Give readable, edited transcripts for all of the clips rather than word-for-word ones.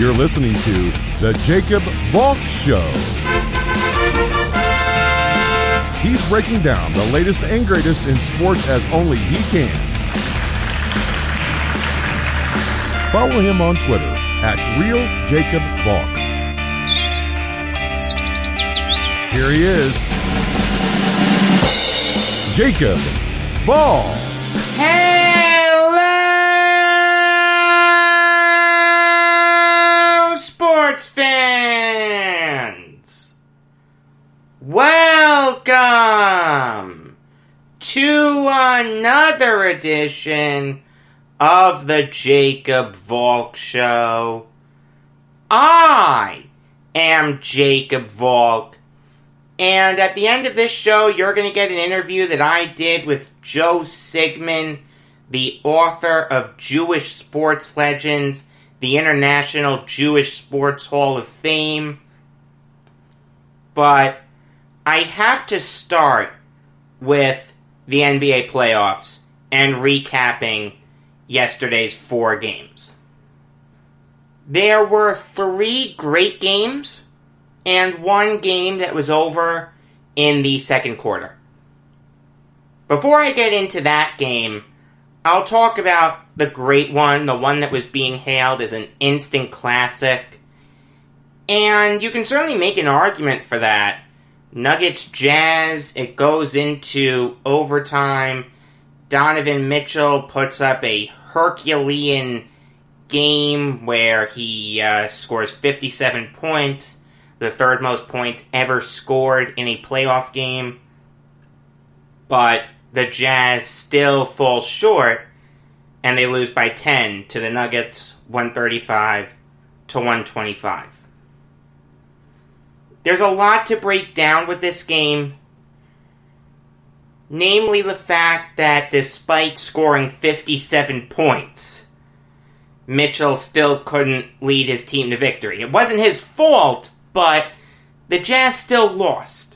You're listening to The Jacob Valk Show. He's breaking down the latest and greatest in sports as only he can. Follow him on Twitter @RealJacobValk. Here he is, Jacob Valk. Hello, sports fans. Welcome to another edition of the Jacob Valk Show. I am Jacob Valk. And at the end of this show, you're going to get an interview that I did with Joe Siegman, the author of Jewish Sports Legends, the International Jewish Sports Hall of Fame. But I have to start with the NBA playoffs and recapping yesterday's four games. There were three great games and one game that was over in the second quarter. Before I get into that game, I'll talk about the great one, the one that was being hailed as an instant classic. And you can certainly make an argument for that. Nuggets, Jazz, it goes into overtime. Donovan Mitchell puts up a Herculean game where he scores 57 points. The third most points ever scored in a playoff game. But the Jazz still fall short, and they lose by 10 to the Nuggets, 135-125. There's a lot to break down with this game. Namely the fact that despite scoring 57 points, Mitchell still couldn't lead his team to victory. It wasn't his fault, but the Jazz still lost.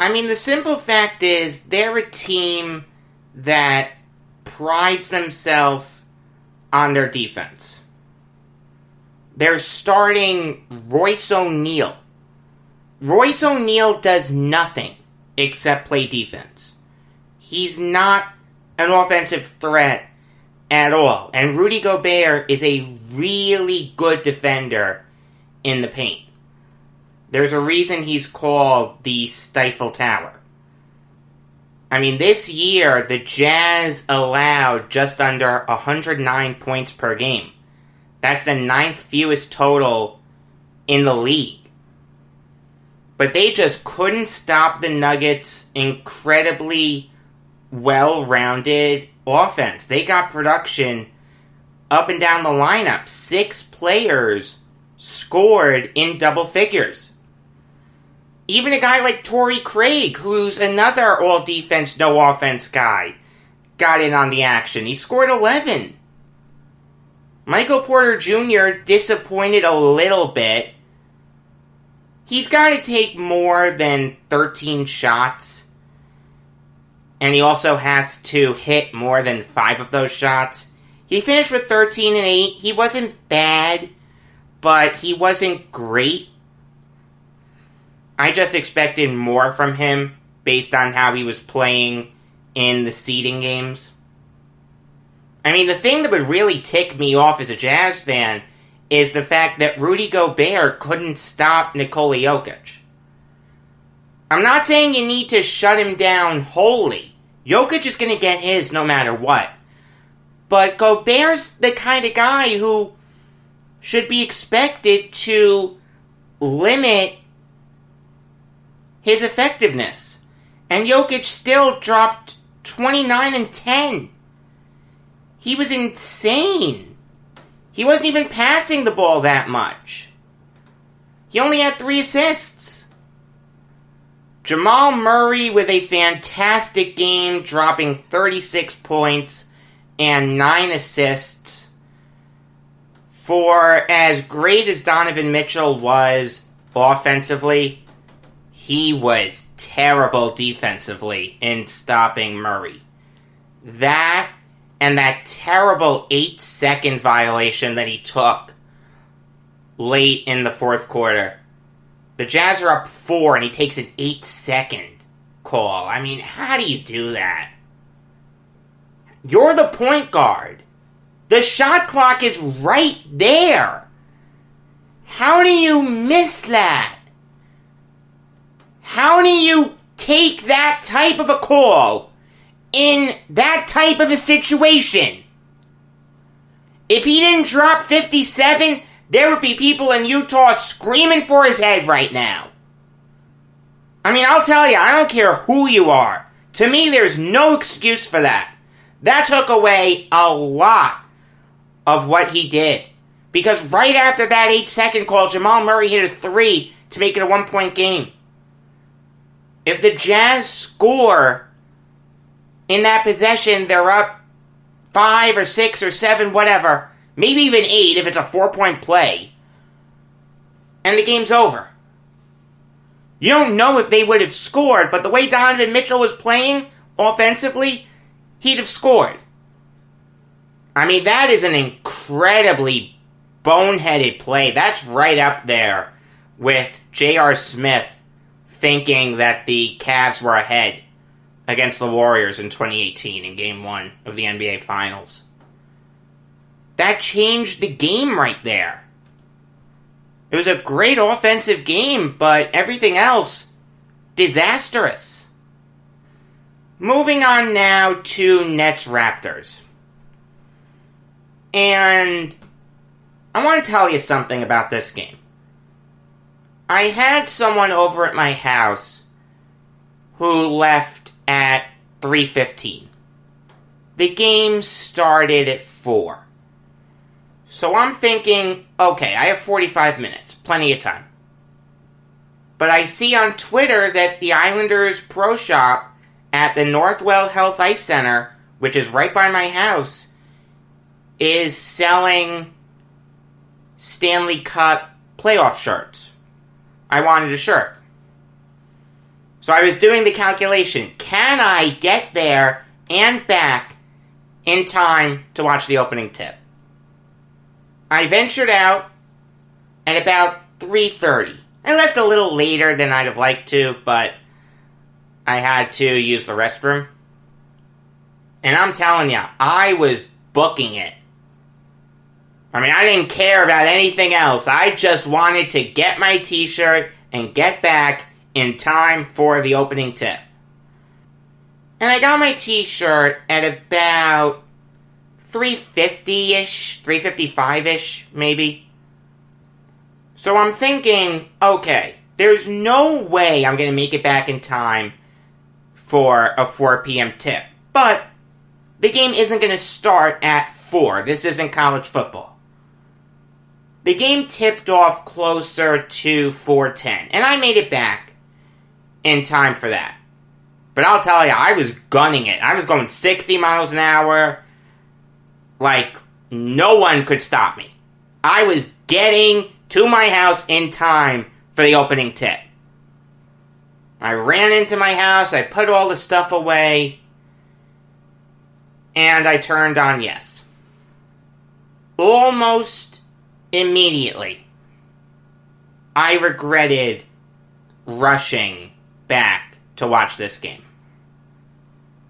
I mean, the simple fact is they're a team that prides themselves on their defense. They're starting Royce O'Neal. Royce O'Neal does nothing except play defense. He's not an offensive threat at all. And Rudy Gobert is a really good defender in the paint. There's a reason he's called the Stifle Tower. I mean, this year, the Jazz allowed just under 109 points per game. That's the ninth fewest total in the league. But they just couldn't stop the Nuggets' incredibly well-rounded offense. They got production up and down the lineup. Six players scored in double figures. Even a guy like Torrey Craig, who's another all-defense, no-offense guy, got in on the action. He scored 11. Michael Porter Jr. disappointed a little bit. He's got to take more than 13 shots. And he also has to hit more than 5 of those shots. He finished with 13-8. He wasn't bad, but he wasn't great. I just expected more from him based on how he was playing in the seeding games. I mean, the thing that would really tick me off as a Jazz fan is the fact that Rudy Gobert couldn't stop Nikola Jokic. I'm not saying you need to shut him down wholly. Jokic is going to get his no matter what. But Gobert's the kind of guy who should be expected to limit his effectiveness. And Jokic still dropped 29 and 10. He was insane. He wasn't even passing the ball that much. He only had 3 assists. Jamal Murray with a fantastic game, dropping 36 points and 9 assists. For as great as Donovan Mitchell was offensively, he was terrible defensively in stopping Murray. That and that terrible 8-second violation that he took late in the fourth quarter. The Jazz are up 4, and he takes an 8-second call. I mean, how do you do that? You're the point guard. The shot clock is right there. How do you miss that? How do you take that type of a call in that type of a situation? If he didn't drop 57, there would be people in Utah screaming for his head right now. I mean, I'll tell you, I don't care who you are. To me, there's no excuse for that. That took away a lot of what he did. Because right after that 8-second call, Jamal Murray hit a 3 to make it a 1-point game. If the Jazz score in that possession, they're up 5 or 6 or 7, whatever. Maybe even 8 if it's a 4-point play. And the game's over. You don't know if they would have scored, but the way Donovan Mitchell was playing offensively, he'd have scored. I mean, that is an incredibly boneheaded play. That's right up there with J.R. Smith thinking that the Cavs were ahead against the Warriors in 2018 in Game 1 of the NBA Finals. That changed the game right there. It was a great offensive game, but everything else, disastrous. Moving on now to Nets-Raptors. And I want to tell you something about this game. I had someone over at my house who left at 3:15. The game started at 4. So I'm thinking, okay, I have 45 minutes, plenty of time. But I see on Twitter that the Islanders Pro Shop at the Northwell Health Ice Center, which is right by my house, is selling Stanley Cup playoff shirts. I wanted a shirt. So I was doing the calculation. Can I get there and back in time to watch the opening tip? I ventured out at about 3:30. I left a little later than I'd have liked to, but I had to use the restroom. And I'm telling you, I was booking it. I mean, I didn't care about anything else. I just wanted to get my t-shirt and get back in time for the opening tip. And I got my t-shirt at about 3:50-ish, 3:55-ish, maybe. So I'm thinking, okay, there's no way I'm going to make it back in time for a 4 p.m. tip. But the game isn't going to start at 4. This isn't college football. The game tipped off closer to 4:10, and I made it back in time for that. But I'll tell you, I was gunning it. I was going 60 miles an hour. Like, no one could stop me. I was getting to my house in time for the opening tip. I ran into my house, I put all the stuff away, and I turned on Yes. Almost immediately, I regretted rushing back to watch this game.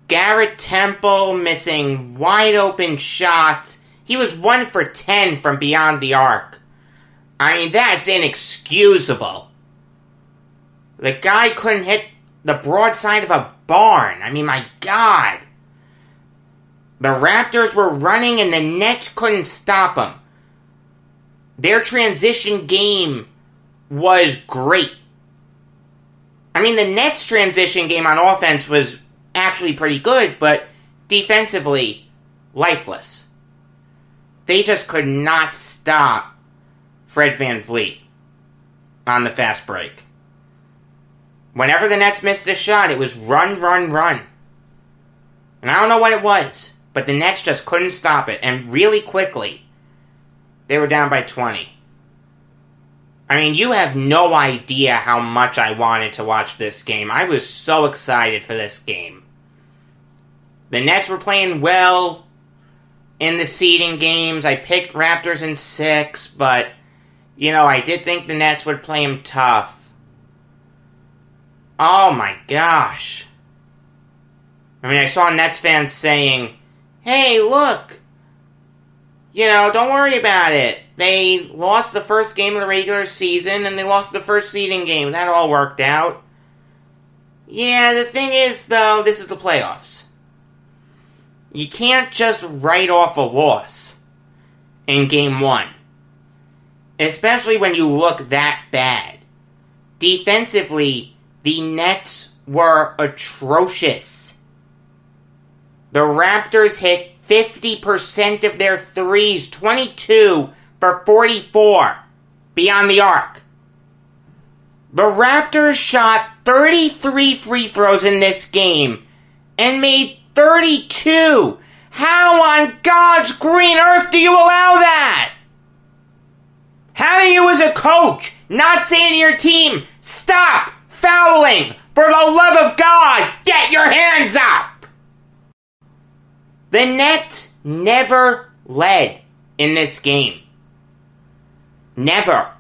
Garrett Temple missing wide open shots. He was 1 for 10 from beyond the arc. I mean, that's inexcusable. The guy couldn't hit the broadside of a barn. I mean, my God. The Raptors were running and the Nets couldn't stop him. Their transition game was great. I mean, the Nets' transition game on offense was actually pretty good, but defensively, lifeless. They just could not stop Fred VanVleet on the fast break. Whenever the Nets missed a shot, it was run, run, run. And I don't know what it was, but the Nets just couldn't stop it, and really quickly. They were down by 20. I mean, you have no idea how much I wanted to watch this game. I was so excited for this game. The Nets were playing well in the seeding games. I picked Raptors in 6, but You know, I did think the Nets would play him tough. Oh my gosh. I mean, I saw Nets fans saying, hey, look, you know, don't worry about it. They lost the first game of the regular season, and they lost the first seeding game. That all worked out. Yeah, the thing is, though, this is the playoffs. You can't just write off a loss in Game 1. Especially when you look that bad. Defensively, the Nets were atrocious. The Raptors hit 50% of their threes, 22 for 44, beyond the arc. The Raptors shot 33 free throws in this game and made 32. How on God's green earth do you allow that? How do you as a coach not say to your team, stop fouling, for the love of God, get your hands up? The Nets never led in this game. Never.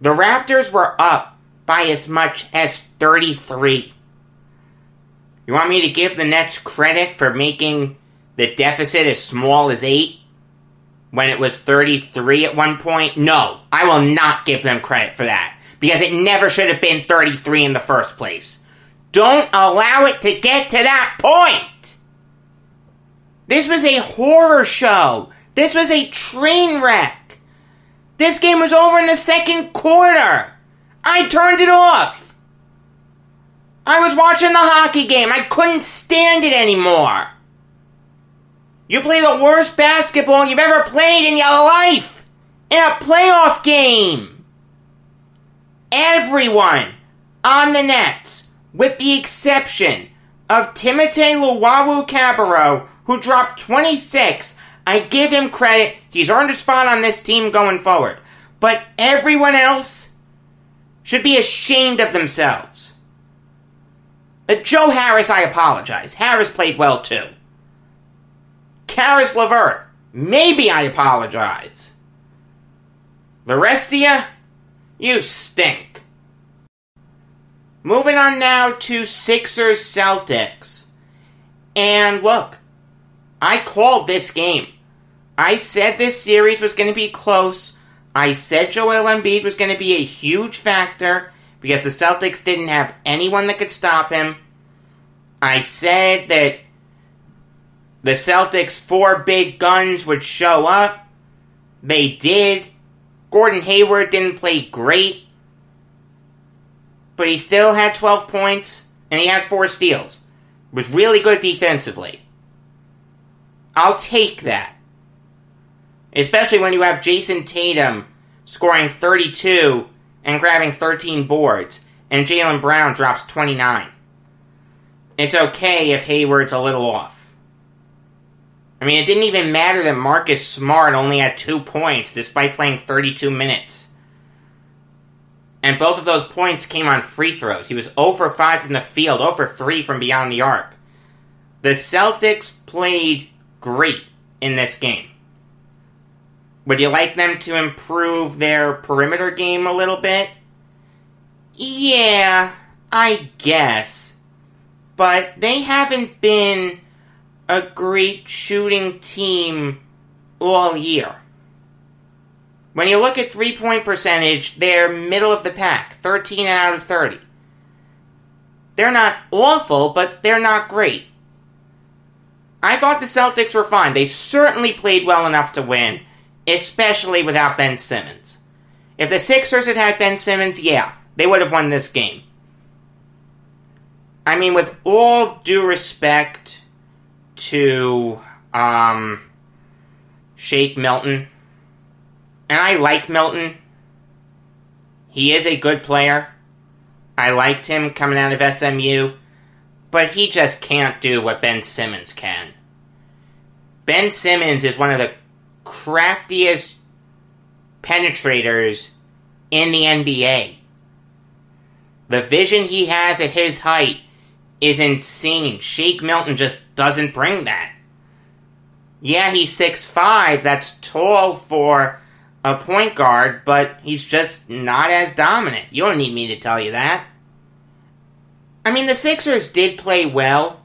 The Raptors were up by as much as 33. You want me to give the Nets credit for making the deficit as small as 8 when it was 33 at one point? No, I will not give them credit for that because it never should have been 33 in the first place. Don't allow it to get to that point. This was a horror show. This was a train wreck. This game was over in the second quarter. I turned it off. I was watching the hockey game. I couldn't stand it anymore. You play the worst basketball you've ever played in your life in a playoff game. Everyone on the Nets, with the exception of Timothée Luwawu-Cabarrot, who dropped 26, I give him credit. He's earned a spot on this team going forward. But everyone else should be ashamed of themselves. But Joe Harris, I apologize. Harris played well, too. Karis LeVert, maybe I apologize. The rest of you, you stink. Moving on now to Sixers-Celtics. And look, I called this game. I said this series was going to be close. I said Joel Embiid was going to be a huge factor because the Celtics didn't have anyone that could stop him. I said that the Celtics' 4 big guns would show up. They did. Gordon Hayward didn't play great, but he still had 12 points and he had 4 steals. It was really good defensively. I'll take that. Especially when you have Jason Tatum scoring 32 and grabbing 13 boards, and Jaylen Brown drops 29. It's okay if Hayward's a little off. I mean, it didn't even matter that Marcus Smart only had 2 points despite playing 32 minutes. And both of those points came on free throws. He was 0 for 5 from the field, 0 for 3 from beyond the arc. The Celtics played great in this game. Would you like them to improve their perimeter game a little bit? Yeah, I guess. But they haven't been a great shooting team all year. When you look at three-point percentage, they're middle of the pack, 13 out of 30. They're not awful, but they're not great. I thought the Celtics were fine. They certainly played well enough to win, especially without Ben Simmons. If the Sixers had had Ben Simmons, yeah, they would have won this game. I mean, with all due respect to Shake Milton, and I like Milton. He is a good player. I liked him coming out of SMU. But he just can't do what Ben Simmons can. Ben Simmons is one of the craftiest penetrators in the NBA. The vision he has at his height is insane. Shake Milton just doesn't bring that. Yeah, he's 6'5", that's tall for a point guard, but he's just not as dominant. You don't need me to tell you that. I mean, the Sixers did play well.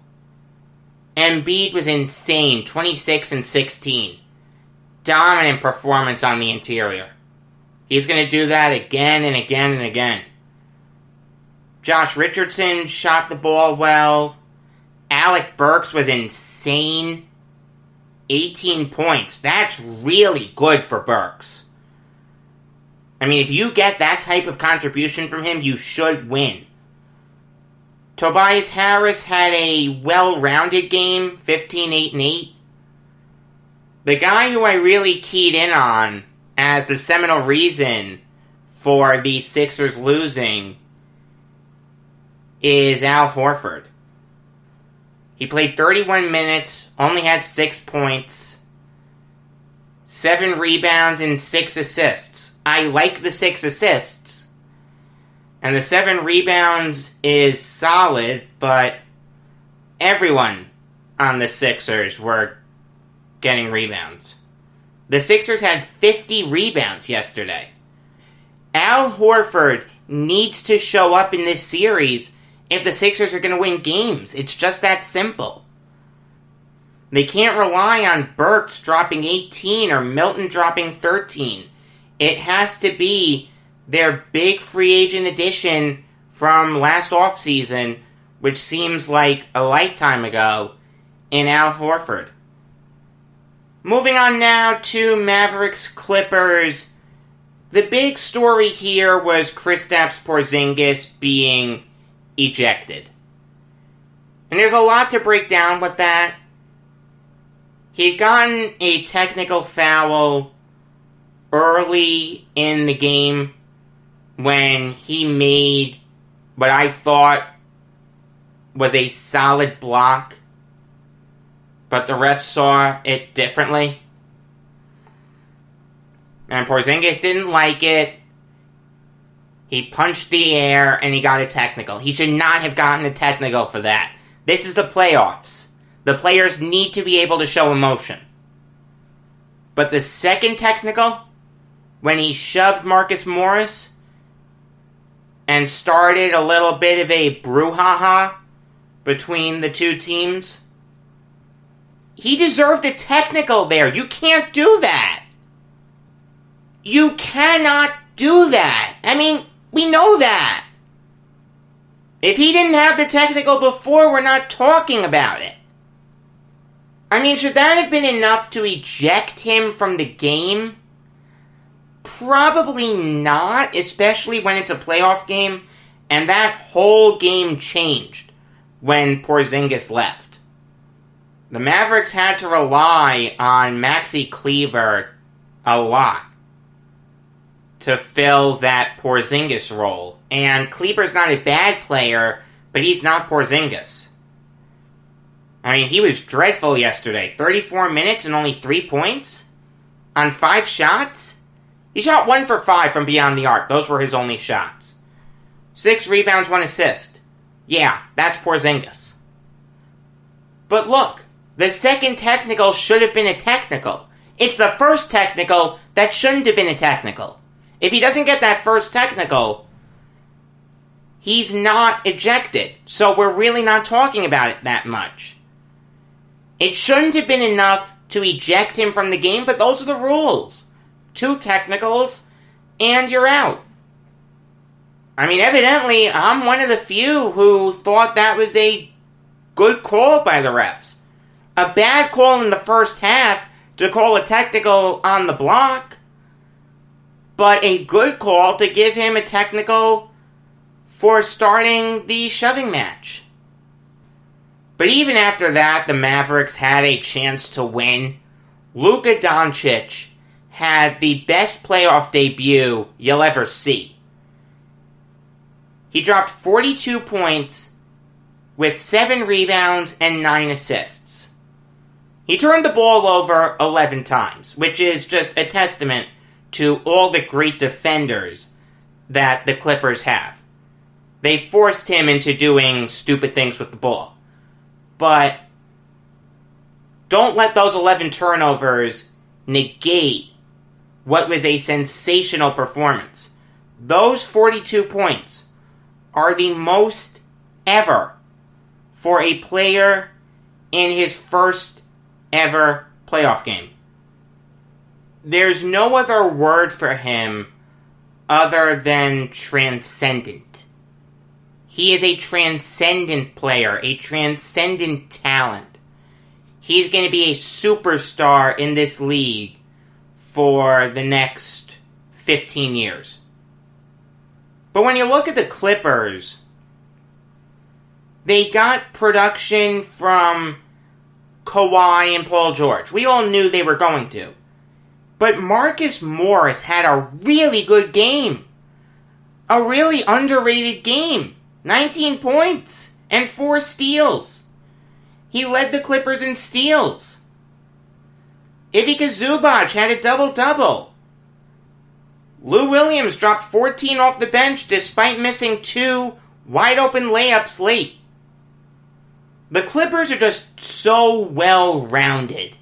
Embiid was insane, 26 and 16. Dominant performance on the interior. He's going to do that again and again and again. Josh Richardson shot the ball well. Alec Burks was insane. 18 points. That's really good for Burks. I mean, if you get that type of contribution from him, you should win. Tobias Harris had a well-rounded game, 15, 8, and 8. The guy who I really keyed in on as the seminal reason for the Sixers losing is Al Horford. He played 31 minutes, only had 6 points, 7 rebounds, and 6 assists. I like the 6 assists. And the 7 rebounds is solid, but everyone on the Sixers were getting rebounds. The Sixers had 50 rebounds yesterday. Al Horford needs to show up in this series if the Sixers are going to win games. It's just that simple. They can't rely on Burks dropping 18 or Milton dropping 13. It has to be their big free agent addition from last offseason, which seems like a lifetime ago, in Al Horford. Moving on now to Mavericks Clippers. The big story here was Kristaps Porzingis being ejected. And there's a lot to break down with that. He'd gotten a technical foul early in the game when he made what I thought was a solid block, but the ref saw it differently. And Porzingis didn't like it. He punched the air, and he got a technical. He should not have gotten a technical for that. This is the playoffs. The players need to be able to show emotion. But the second technical, when he shoved Marcus Morris and started a little bit of a brouhaha between the two teams, he deserved a technical there. You can't do that. You cannot do that. I mean, we know that. If he didn't have the technical before, we're not talking about it. I mean, should that have been enough to eject him from the game? Probably not, especially when it's a playoff game, and that whole game changed when Porzingis left. The Mavericks had to rely on Maxi Kleber a lot to fill that Porzingis role. And Kleber's not a bad player, but he's not Porzingis. I mean, he was dreadful yesterday. 34 minutes and only 3 points on 5 shots. He shot 1 for 5 from beyond the arc. Those were his only shots. 6 rebounds, 1 assist. Yeah, that's Porzingis. But look, the second technical should have been a technical. It's the first technical that shouldn't have been a technical. If he doesn't get that first technical, he's not ejected. So we're really not talking about it that much. It shouldn't have been enough to eject him from the game, but those are the rules. 2 technicals, and you're out. I mean, evidently, I'm one of the few who thought that was a good call by the refs. A bad call in the first half to call a technical on the block, but a good call to give him a technical for starting the shoving match. But even after that, the Mavericks had a chance to win. Luka Doncic had the best playoff debut you'll ever see. He dropped 42 points with 7 rebounds and 9 assists. He turned the ball over 11 times, which is just a testament to all the great defenders that the Clippers have. They forced him into doing stupid things with the ball. But don't let those 11 turnovers negate what was a sensational performance. Those 42 points are the most ever for a player in his first ever playoff game. There's no other word for him other than transcendent. He is a transcendent player, a transcendent talent. He's going to be a superstar in this league for the next 15 years. But when you look at the Clippers, they got production from Kawhi and Paul George. We all knew they were going to. But Marcus Morris had a really good game. A really underrated game. 19 points and 4 steals. He led the Clippers in steals. Ivica Zubac had a double-double. Lou Williams dropped 14 off the bench despite missing 2 wide-open layups late. The Clippers are just so well-rounded.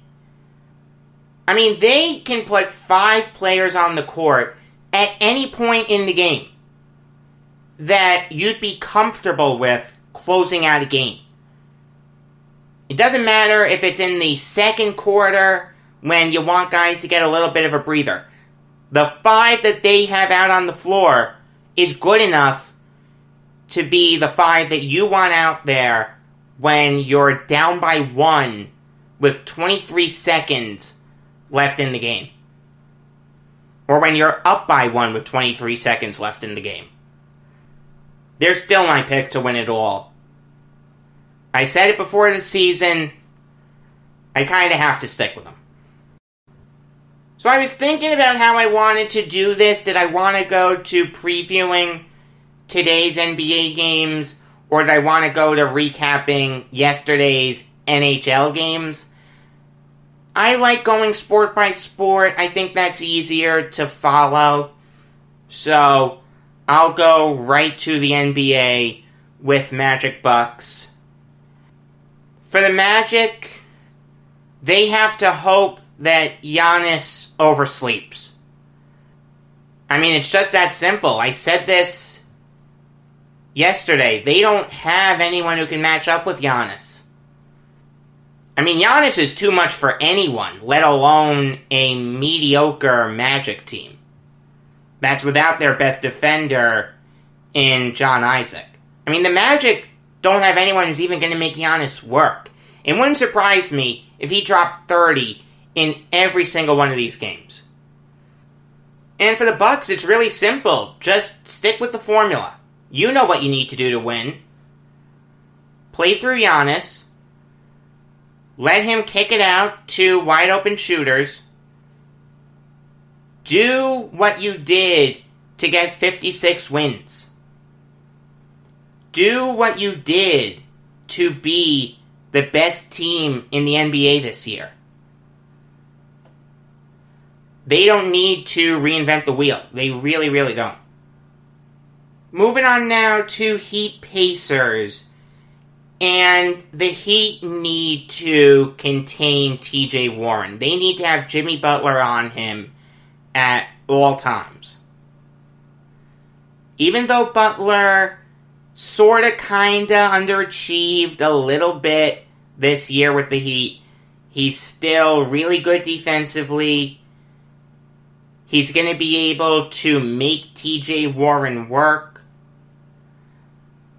I mean, they can put 5 players on the court at any point in the game that you'd be comfortable with closing out a game. It doesn't matter if it's in the second quarter when you want guys to get a little bit of a breather. The 5 that they have out on the floor is good enough to be the 5 that you want out there when you're down by 1 with 23 seconds left in the game. Or when you're up by 1 with 23 seconds left in the game. They're still my pick to win it all. I said it before the season. I kind of have to stick with them. So I was thinking about how I wanted to do this. Did I want to go to previewing today's NBA games? Or did I want to go to recapping yesterday's NHL games? I like going sport by sport. I think that's easier to follow. So I'll go right to the NBA with Magic Bucks. For the Magic, they have to hope that Giannis oversleeps. I mean, it's just that simple. I said this yesterday. They don't have anyone who can match up with Giannis. I mean, Giannis is too much for anyone, let alone a mediocre Magic team. That's without their best defender in John Isaac. I mean, the Magic don't have anyone who's even going to make Giannis work. It wouldn't surprise me if he dropped 30 in every single one of these games. And for the Bucks, it's really simple. Just stick with the formula. You know what you need to do to win. Play through Giannis. Let him kick it out to wide open shooters. Do what you did to get 56 wins. Do what you did to be the best team in the NBA this year. They don't need to reinvent the wheel. They really, really don't. Moving on now to Heat Pacers, and the Heat need to contain TJ Warren. They need to have Jimmy Butler on him at all times. Even though Butler sorta kinda underachieved a little bit this year with the Heat, he's still really good defensively. He's gonna be able to make TJ Warren work.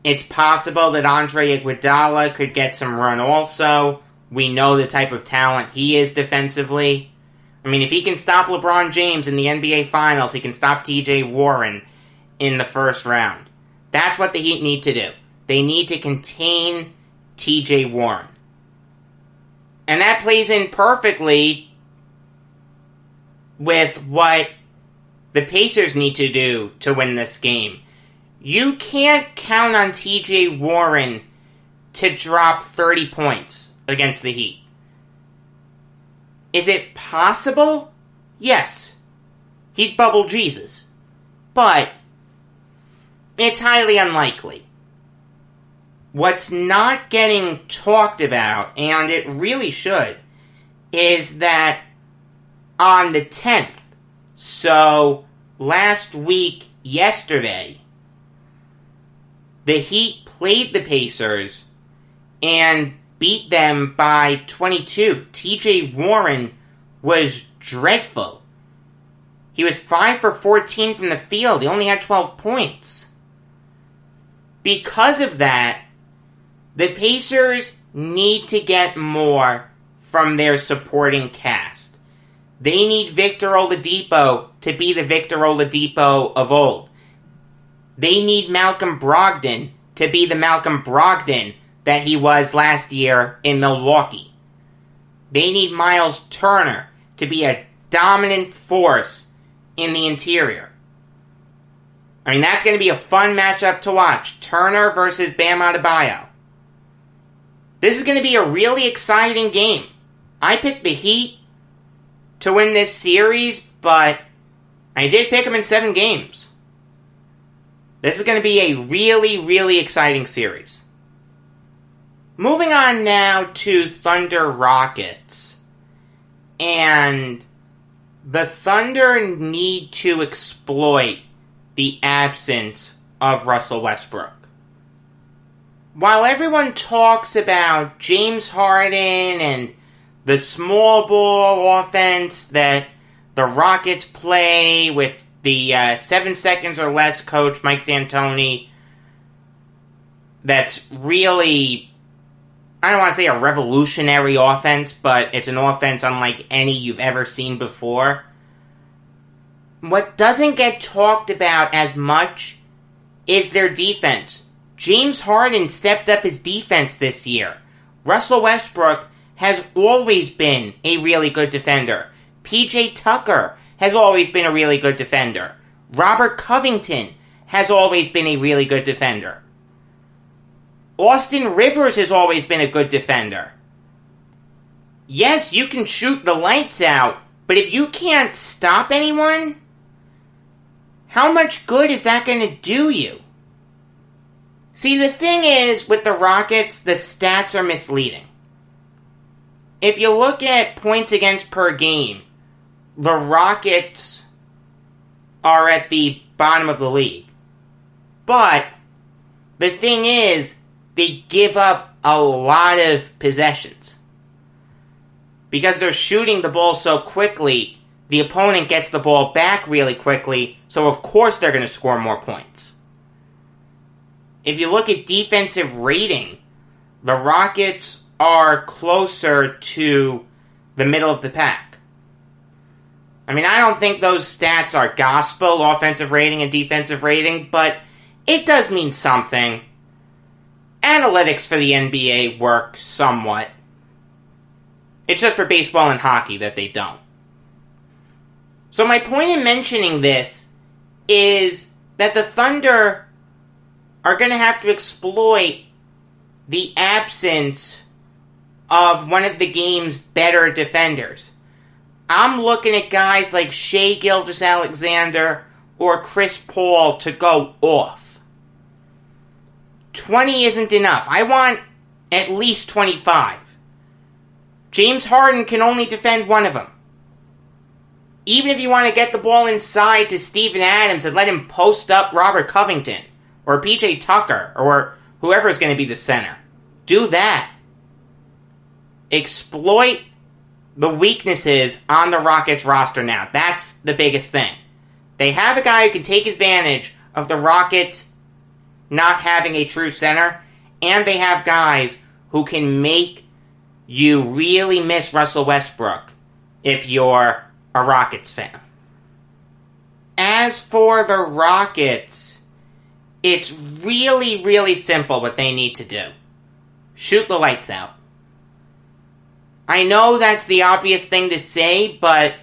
It's possible that Andre Iguodala could get some run also. We know the type of talent he is defensively. I mean, if he can stop LeBron James in the NBA Finals, he can stop TJ Warren in the first round. That's what the Heat need to do. They need to contain TJ Warren. And that plays in perfectly with what the Pacers need to do to win this game. You can't count on TJ Warren to drop 30 points against the Heat. Is it possible? Yes. He's bubble Jesus. But it's highly unlikely. What's not getting talked about, and it really should, is that on the 10th, So, last week, yesterday, the Heat played the Pacers and beat them by 22. TJ Warren was dreadful. He was 5 for 14 from the field. He only had 12 points. Because of that, the Pacers need to get more from their supporting cast. They need Victor Oladipo to be the Victor Oladipo of old. They need Malcolm Brogdon to be the Malcolm Brogdon that he was last year in Milwaukee. They need Miles Turner to be a dominant force in the interior. I mean, that's going to be a fun matchup to watch. Turner versus Bam Adebayo. This is going to be a really exciting game. I picked the Heat to win this series, but I did pick them in 7 games. This is going to be a really, really exciting series. Moving on now to Thunder Rockets. And the Thunder need to exploit the absence of Russell Westbrook. While everyone talks about James Harden and the small ball offense that the Rockets play with the 7 seconds or less coach, Mike D'Antoni, that's really, I don't want to say a revolutionary offense, but it's an offense unlike any you've ever seen before. What doesn't get talked about as much is their defense. James Harden stepped up his defense this year. Russell Westbrook has always been a really good defender. PJ Tucker has always been a really good defender. Robert Covington has always been a really good defender. Austin Rivers has always been a good defender. Yes, you can shoot the lights out, but if you can't stop anyone, how much good is that going to do you? See, the thing is, with the Rockets, the stats are misleading. If you look at points against per game, the Rockets are at the bottom of the league. But the thing is, they give up a lot of possessions. Because they're shooting the ball so quickly, the opponent gets the ball back really quickly, so of course they're going to score more points. If you look at defensive rating, the Rockets are closer to the middle of the pack. I mean, I don't think those stats are gospel, offensive rating and defensive rating, but it does mean something. Analytics for the NBA work somewhat. It's just for baseball and hockey that they don't. So my point in mentioning this is that the Thunder are going to have to exploit the absence of one of the game's better defenders. I'm looking at guys like Shai Gilgeous-Alexander or Chris Paul to go off. 20 isn't enough. I want at least 25. James Harden can only defend one of them. Even if you want to get the ball inside to Steven Adams and let him post up Robert Covington or PJ Tucker or whoever's going to be the center, do that. Exploit the weaknesses on the Rockets roster now. That's the biggest thing. They have a guy who can take advantage of the Rockets not having a true center, and they have guys who can make you really miss Russell Westbrook if you're a Rockets fan. As for the Rockets, it's really, really simple what they need to do. Shoot the lights out. I know that's the obvious thing to say, but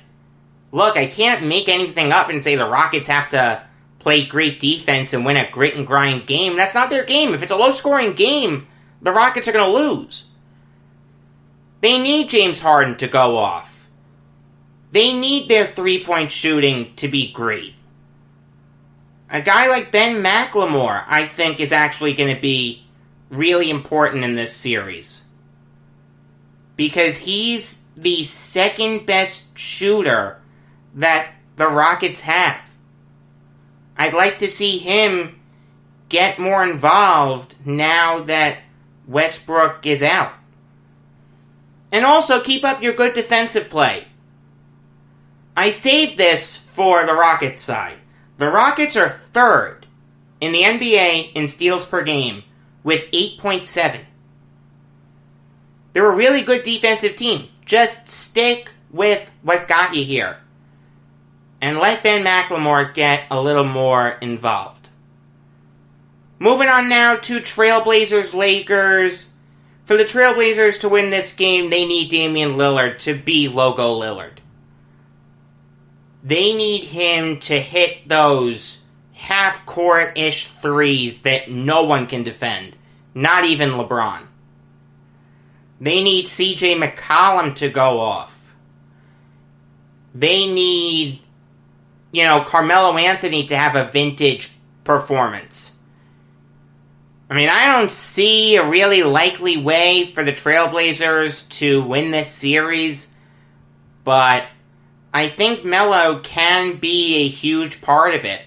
look, I can't make anything up and say the Rockets have to play great defense and win a grit and grind game. That's not their game. If it's a low-scoring game, the Rockets are going to lose. They need James Harden to go off. They need their three-point shooting to be great. A guy like Ben McLemore, I think, is actually going to be really important in this series, because he's the second best shooter that the Rockets have. I'd like to see him get more involved now that Westbrook is out. And also keep up your good defensive play. I saved this for the Rockets side. The Rockets are third in the NBA in steals per game with 8.7. They're a really good defensive team. Just stick with what got you here. And let Ben McLemore get a little more involved. Moving on now to Trailblazers-Lakers. For the Trailblazers to win this game, they need Damian Lillard to be Logo Lillard. They need him to hit those half-court-ish threes that no one can defend. Not even LeBron. They need CJ McCollum to go off. They need, Carmelo Anthony to have a vintage performance. I don't see a really likely way for the Trailblazers to win this series, but I think Melo can be a huge part of it.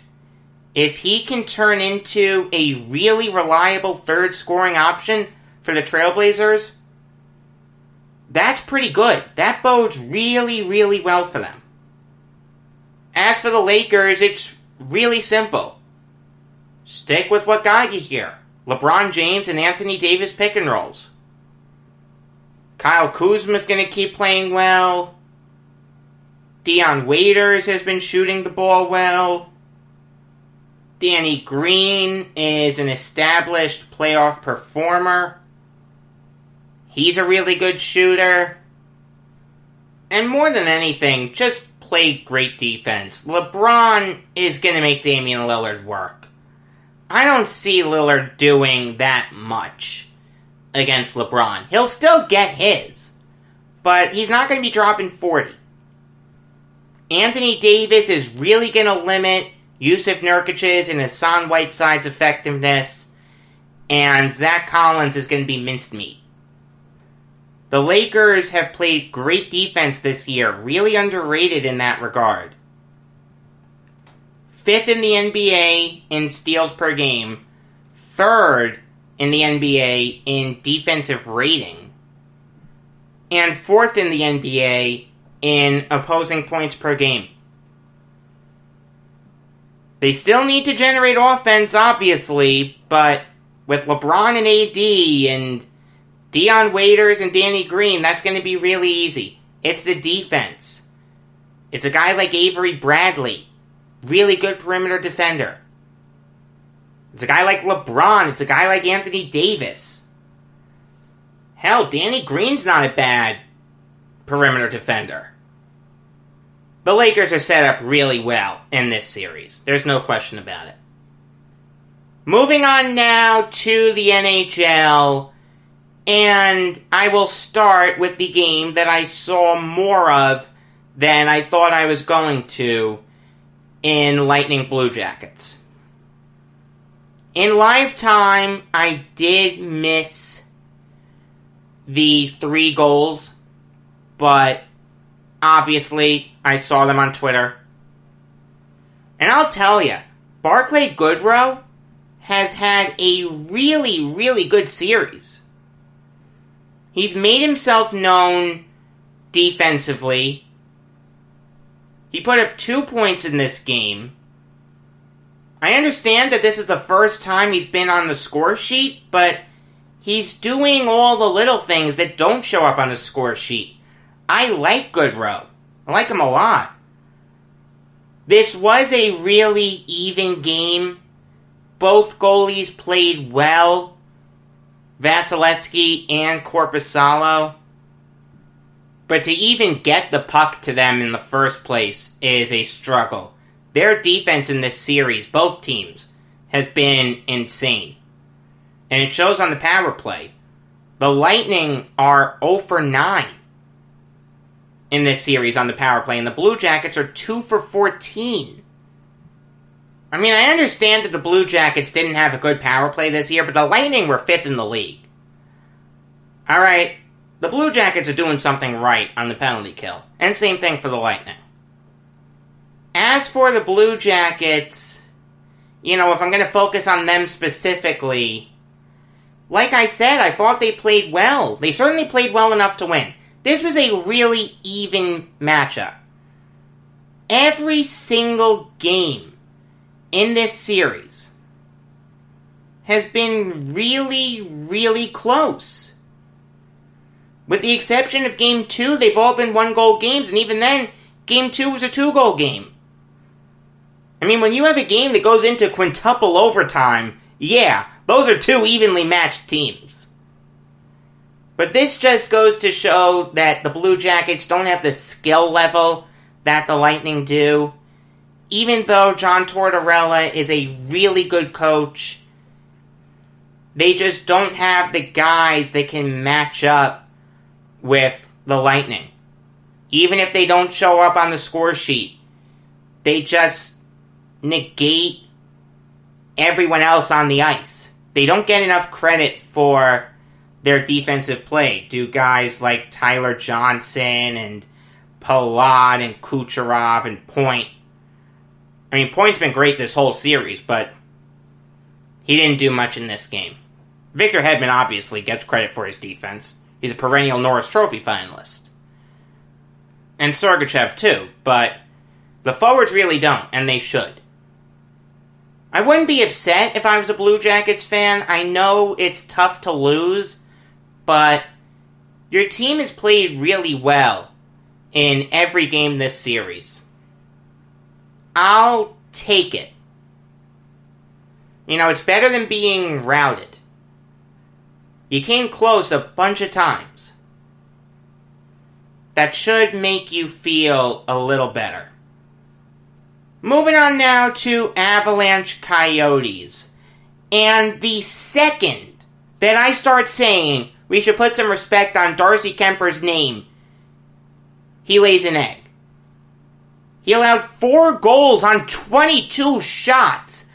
If he can turn into a really reliable third scoring option for the Trailblazers, that's pretty good. That bodes really, really well for them. As for the Lakers, it's really simple. Stick with what got you here. LeBron James and Anthony Davis pick and rolls. Kyle Kuzma's going to keep playing well. Dion Waiters has been shooting the ball well. Danny Green is an established playoff performer. He's a really good shooter. And more than anything, just play great defense. LeBron is going to make Damian Lillard work. I don't see Lillard doing that much against LeBron. He'll still get his, but he's not going to be dropping 40. Anthony Davis is really going to limit Yusuf Nurkic's and Hassan Whiteside's effectiveness, and Zach Collins is going to be minced meat. The Lakers have played great defense this year, really underrated in that regard. Fifth in the NBA in steals per game, third in the NBA in defensive rating, and fourth in the NBA in opposing points per game. They still need to generate offense, obviously, but with LeBron and AD and Dion Waiters and Danny Green, that's going to be really easy. It's the defense. It's a guy like Avery Bradley. Really good perimeter defender. It's a guy like LeBron. It's a guy like Anthony Davis. Hell, Danny Green's not a bad perimeter defender. The Lakers are set up really well in this series. There's no question about it. Moving on now to the NHL. And I will start with the game that I saw more of than I thought I was going to in Lightning Blue Jackets. In live time, I did miss the 3 goals, but obviously I saw them on Twitter. And I'll tell you, Barclay Goodrow has had a really, really good series. He's made himself known defensively. He put up 2 points in this game. I understand that this is the first time he's been on the score sheet, but he's doing all the little things that don't show up on the score sheet. I like Goodrow. I like him a lot. This was a really even game. Both goalies played well. Vasilevsky and Korpisalo. But to even get the puck to them in the first place is a struggle. Their defense in this series, both teams, has been insane. And it shows on the power play. The Lightning are 0 for 9 in this series on the power play, and the Blue Jackets are 2 for 14. I understand that the Blue Jackets didn't have a good power play this year, but the Lightning were 5th in the league. Alright, the Blue Jackets are doing something right on the penalty kill. And same thing for the Lightning. As for the Blue Jackets, you know, if I'm going to focus on them specifically, like I said, I thought they played well. They certainly played well enough to win. This was a really even matchup. Every single game in this series has been really, really close. With the exception of Game 2, they've all been one-goal games, and even then, Game 2 was a two-goal game. I mean, when you have a game that goes into quintuple overtime, yeah, those are two evenly matched teams. But this just goes to show that the Blue Jackets don't have the skill level that the Lightning do. Even though John Tortorella is a really good coach, they just don't have the guys that can match up with the Lightning. Even if they don't show up on the score sheet, they just negate everyone else on the ice. They don't get enough credit for their defensive play. Do guys like Tyler Johnson and Palat and Kucherov and Point. I mean, Point's been great this whole series, but he didn't do much in this game. Victor Hedman obviously gets credit for his defense. He's a perennial Norris Trophy finalist. And Sergachev too, but the forwards really don't, and they should. I wouldn't be upset if I was a Blue Jackets fan. I know it's tough to lose, but your team has played really well in every game this series. I'll take it. You know, it's better than being routed. You came close a bunch of times. That should make you feel a little better. Moving on now to Avalanche Coyotes. And the second that I start saying we should put some respect on Darcy Kemper's name, he lays an egg. He allowed 4 goals on 22 shots.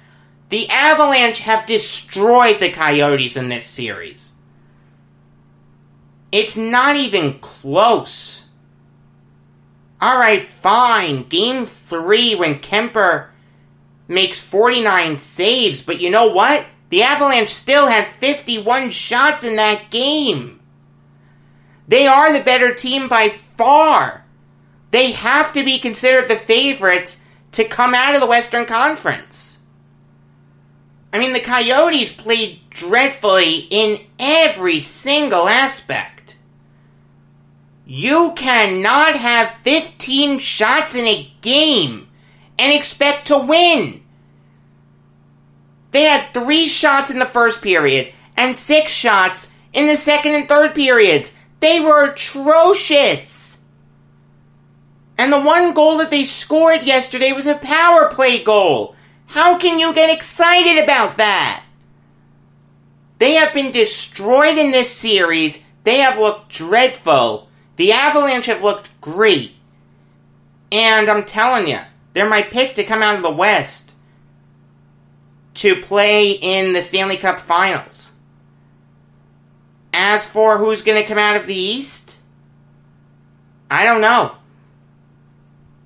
The Avalanche have destroyed the Coyotes in this series. It's not even close. Alright, fine. Game 3 when Kemper makes 49 saves. But you know what? The Avalanche still had 51 shots in that game. They are the better team by far. They have to be considered the favorites to come out of the Western Conference. I mean, the Coyotes played dreadfully in every single aspect. You cannot have 15 shots in a game and expect to win. They had 3 shots in the first period and 6 shots in the second and third periods. They were atrocious. And the one goal that they scored yesterday was a power play goal. How can you get excited about that? They have been destroyed in this series. They have looked dreadful. The Avalanche have looked great. And I'm telling you, they're my pick to come out of the West to play in the Stanley Cup Finals. As for who's going to come out of the East, I don't know.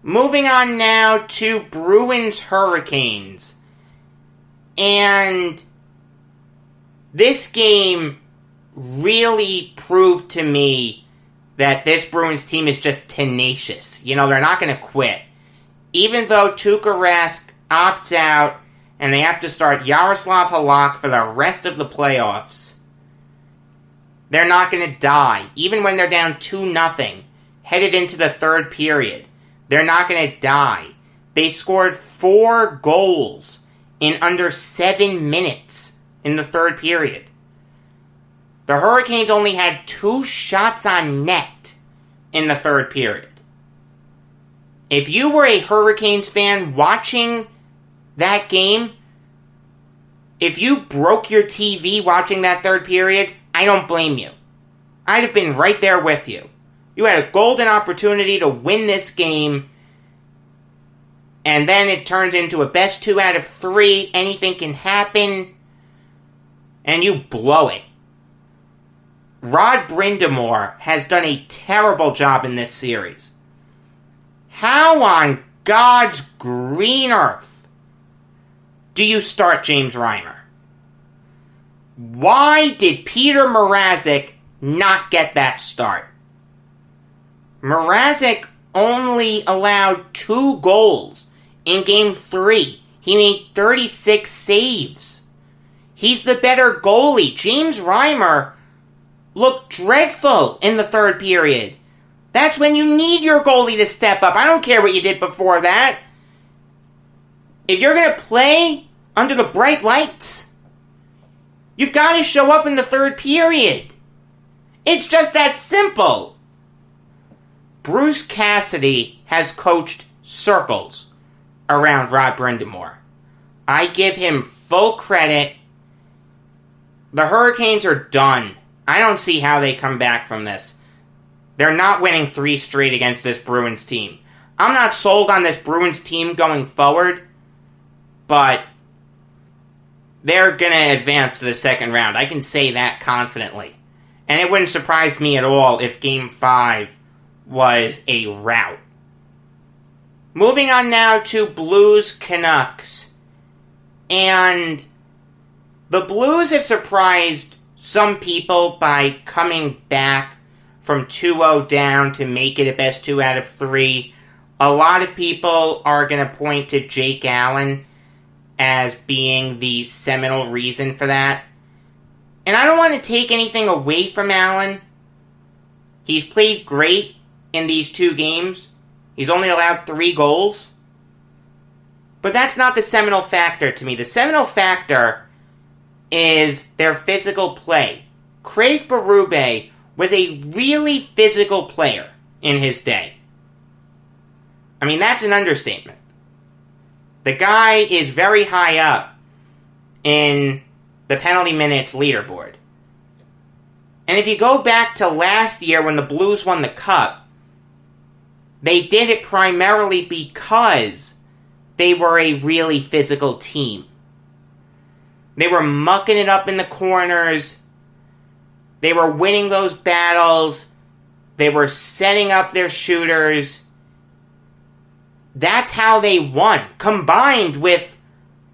Moving on now to Bruins Hurricanes. And this game really proved to me that this Bruins team is just tenacious. You know, they're not going to quit. Even though Tuukka Rask opts out and they have to start Yaroslav Halak for the rest of the playoffs, they're not going to die. Even when they're down 2-0, headed into the third period, they're not going to die. They scored 4 goals in under 7 minutes in the third period. The Hurricanes only had 2 shots on net in the third period. If you were a Hurricanes fan watching that game, if you broke your TV watching that third period, I don't blame you. I'd have been right there with you. You had a golden opportunity to win this game, and then it turns into a best 2 out of 3, anything can happen, and you blow it. Rod Brindamore has done a terrible job in this series. How on God's green earth do you start James Reimer? Why did Peter Mrazek not get that start? Mrazek only allowed 2 goals in Game 3. He made 36 saves. He's the better goalie. James Reimer looked dreadful in the third period. That's when you need your goalie to step up. I don't care what you did before that. If you're going to play under the bright lights, you've got to show up in the third period. It's just that simple. Bruce Cassidy has coached circles around Rod Brindamore. I give him full credit. The Hurricanes are done. I don't see how they come back from this. They're not winning 3 straight against this Bruins team. I'm not sold on this Bruins team going forward, but they're going to advance to the second round. I can say that confidently. And it wouldn't surprise me at all if Game 5 was a rout. Moving on now to Blues Canucks. And the Blues have surprised some people by coming back from 2-0 down to make it a best 2 out of 3. A lot of people are going to point to Jake Allen as being the seminal reason for that. And I don't want to take anything away from Allen. He's played great in these 2 games. He's only allowed 3 goals. But that's not the seminal factor to me. The seminal factor is their physical play. Craig Berube was a really physical player in his day. I mean, that's an understatement. The guy is very high up in the penalty minutes leaderboard. And if you go back to last year when the Blues won the Cup, they did it primarily because they were a really physical team. They were mucking it up in the corners. They were winning those battles. They were setting up their shooters. That's how they won, combined with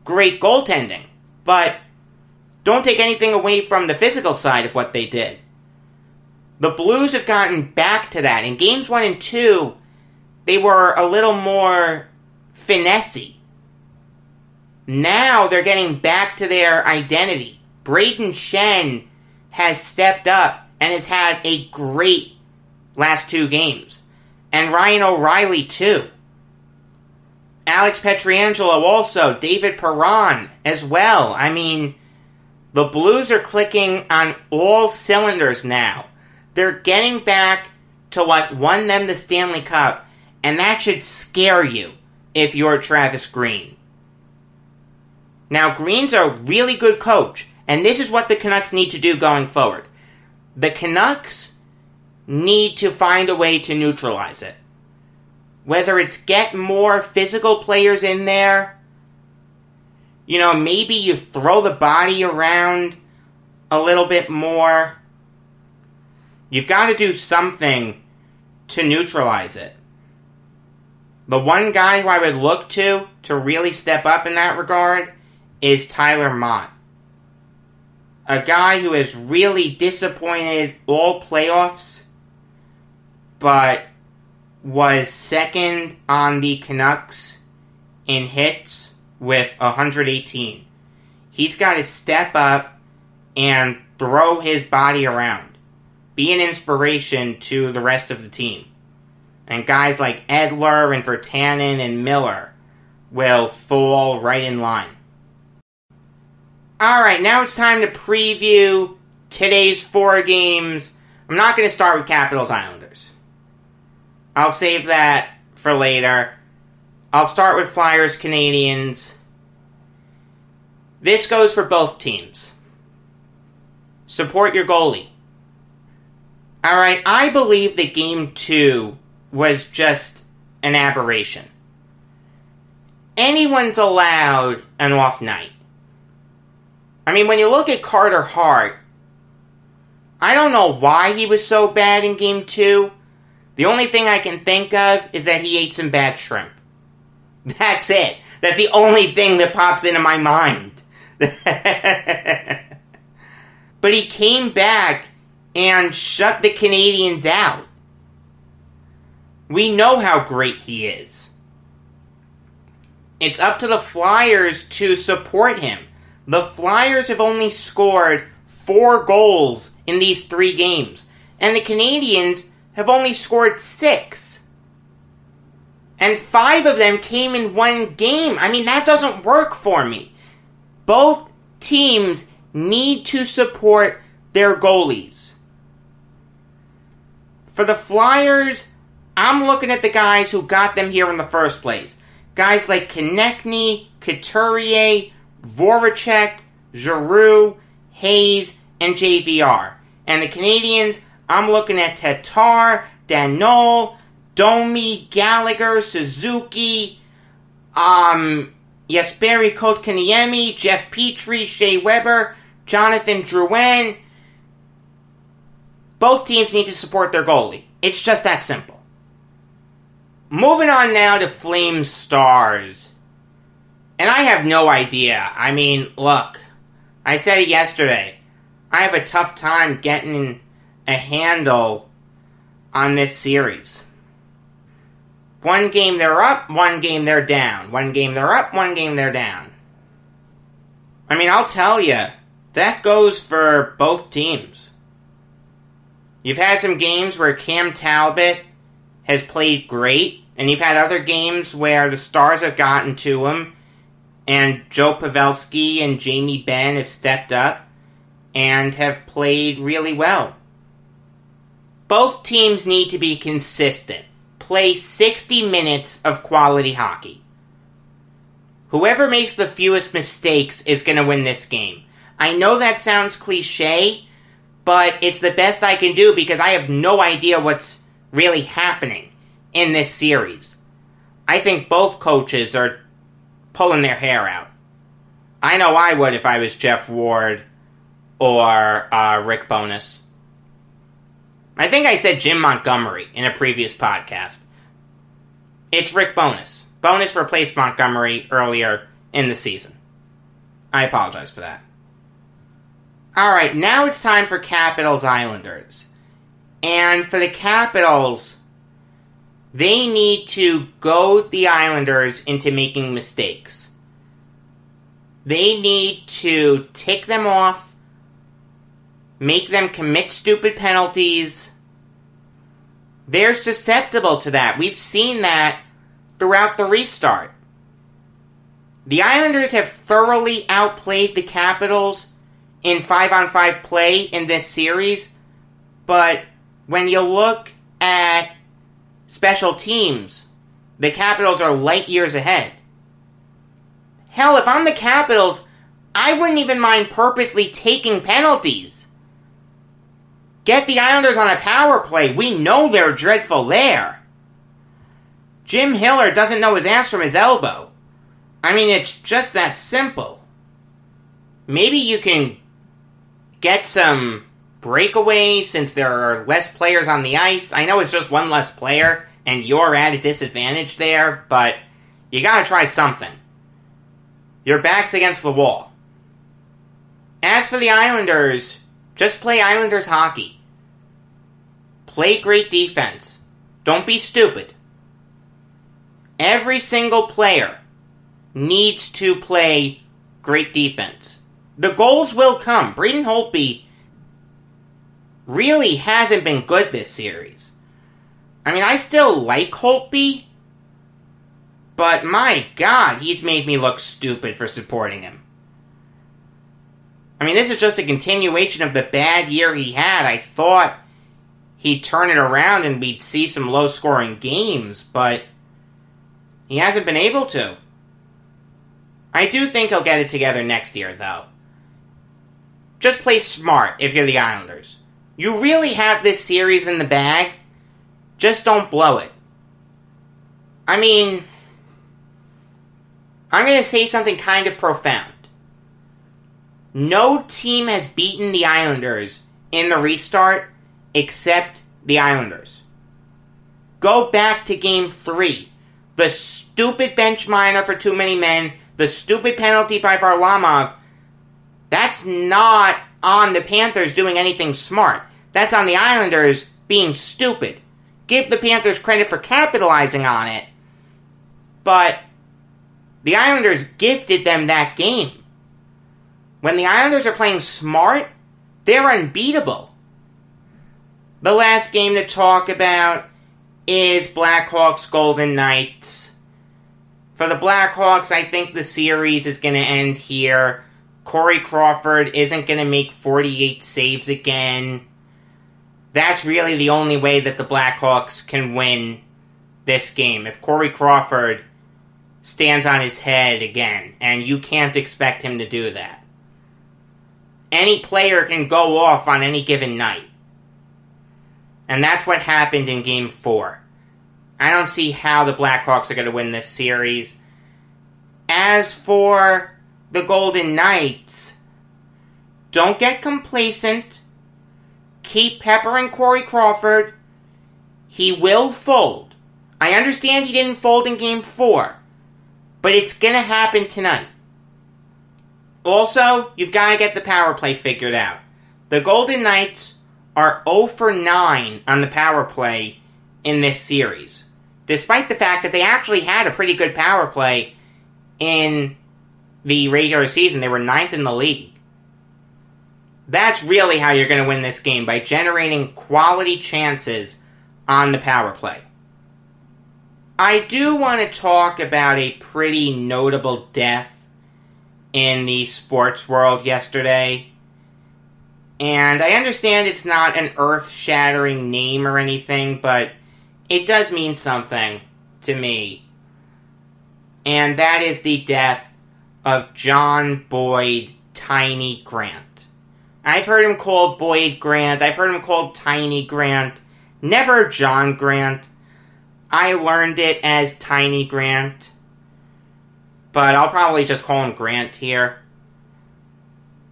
great goaltending. But don't take anything away from the physical side of what they did. The Blues have gotten back to that. In Games 1 and 2, they were a little more finessey. Now they're getting back to their identity. Braden Shen has stepped up and has had a great last 2 games. And Ryan O'Reilly, too. Alex Pietrangelo also. David Perron as well. I mean, the Blues are clicking on all cylinders now. They're getting back to what won them the Stanley Cup. And that should scare you if you're Travis Green. Now, Green's a really good coach, and this is what the Canucks need to do going forward. The Canucks need to find a way to neutralize it. Whether it's get more physical players in there, you know, maybe you throw the body around a little bit more. You've got to do something to neutralize it. The one guy who I would look to really step up in that regard is Tyler Mott. A guy who has really disappointed all playoffs, but was second on the Canucks in hits with 118. He's got to step up and throw his body around. Be an inspiration to the rest of the team. And guys like Edler and Virtanen and Miller will fall right in line. Alright, now it's time to preview today's 4 games. I'm not going to start with Capitals Islanders. I'll save that for later. I'll start with Flyers Canadians. This goes for both teams. Support your goalie. Alright, I believe that Game 2 was just an aberration. Anyone's allowed an off night. I mean, when you look at Carter Hart, I don't know why he was so bad in Game 2. The only thing I can think of is that he ate some bad shrimp. That's it. That's the only thing that pops into my mind. But he came back and shut the Canadians out. We know how great he is. It's up to the Flyers to support him. The Flyers have only scored 4 goals in these 3 games, and the Canadians have only scored 6. And 5 of them came in one game. I mean, that doesn't work for me. Both teams need to support their goalies. For the Flyers, I'm looking at the guys who got them here in the first place. Guys like Konechny, Couturier, Voracek, Giroux, Hayes, and JVR. And the Canadians, I'm looking at Tatar, Danault, Domi, Gallagher, Suzuki, Jesperi Kotkaniemi, Jeff Petrie, Shea Weber, Jonathan Drouin. Both teams need to support their goalie. It's just that simple. Moving on now to Flame stars. And I have no idea. I mean, look, I said it yesterday. I have a tough time getting a handle on this series. One game they're up, one game they're down. One game they're up, one game they're down. I mean, I'll tell you, that goes for both teams. You've had some games where Cam Talbot has played great, and you've had other games where the stars have gotten to him, and Joe Pavelski and Jamie Benn have stepped up and have played really well. Both teams need to be consistent. Play 60 minutes of quality hockey. Whoever makes the fewest mistakes is going to win this game. I know that sounds cliche, but it's the best I can do because I have no idea what's really happening in this series. I think both coaches are pulling their hair out. I know I would if I was Jeff Ward or Rick Bowness. I think I said Jim Montgomery in a previous podcast. It's Rick Bowness. Bowness replaced Montgomery earlier in the season. I apologize for that. Alright, now it's time for Capitals Islanders. And for the Capitals, they need to goad the Islanders into making mistakes. They need to tick them off, make them commit stupid penalties. They're susceptible to that. We've seen that throughout the restart. The Islanders have thoroughly outplayed the Capitals in 5-on-5 play in this series, but when you look at special teams, the Capitals are light years ahead. Hell, if I'm the Capitals, I wouldn't even mind purposely taking penalties. Get the Islanders on a power play. We know they're dreadful there. Jim Hiller doesn't know his ass from his elbow. I mean, it's just that simple. Maybe you can get some breakaways since there are less players on the ice. I know it's just one less player, and you're at a disadvantage there, but you gotta try something. Your back's against the wall. As for the Islanders, just play Islanders hockey. Play great defense. Don't be stupid. Every single player needs to play great defense. The goals will come. Braden Holtby really hasn't been good this series. I mean, I still like Holtby, but my God, he's made me look stupid for supporting him. I mean, this is just a continuation of the bad year he had. I thought he'd turn it around and we'd see some low-scoring games, but he hasn't been able to. I do think he'll get it together next year, though. Just play smart if you're the Islanders. You really have this series in the bag. Just don't blow it. I mean, I'm going to say something kind of profound. No team has beaten the Islanders in the restart except the Islanders. Go back to Game 3. the stupid bench minor for too many men, the stupid penalty by Varlamov, that's not on the Panthers doing anything smart. That's on the Islanders being stupid. Give the Panthers credit for capitalizing on it, but the Islanders gifted them that game. When the Islanders are playing smart, they're unbeatable. The last game to talk about is Blackhawks Golden Knights. For the Blackhawks, I think the series is going to end here. Corey Crawford isn't going to make 48 saves again. That's really the only way that the Blackhawks can win this game. If Corey Crawford stands on his head again, and you can't expect him to do that. Any player can go off on any given night. And that's what happened in Game 4. I don't see how the Blackhawks are going to win this series. As for the Golden Knights, don't get complacent. Keep peppering Corey Crawford. He will fold. I understand he didn't fold in Game 4, but it's going to happen tonight. Also, you've got to get the power play figured out. The Golden Knights are 0 for 9 on the power play in this series, despite the fact that they actually had a pretty good power play in the regular season. They were 9th in the league. That's really how you're going to win this game, by generating quality chances on the power play. I do want to talk about a pretty notable death in the sports world yesterday. And I understand it's not an earth-shattering name or anything, but it does mean something to me. And that is the death of John Boyd Tiny Grant. I've heard him called Boyd Grant. I've heard him called Tiny Grant. Never John Grant. I learned it as Tiny Grant. But I'll probably just call him Grant here.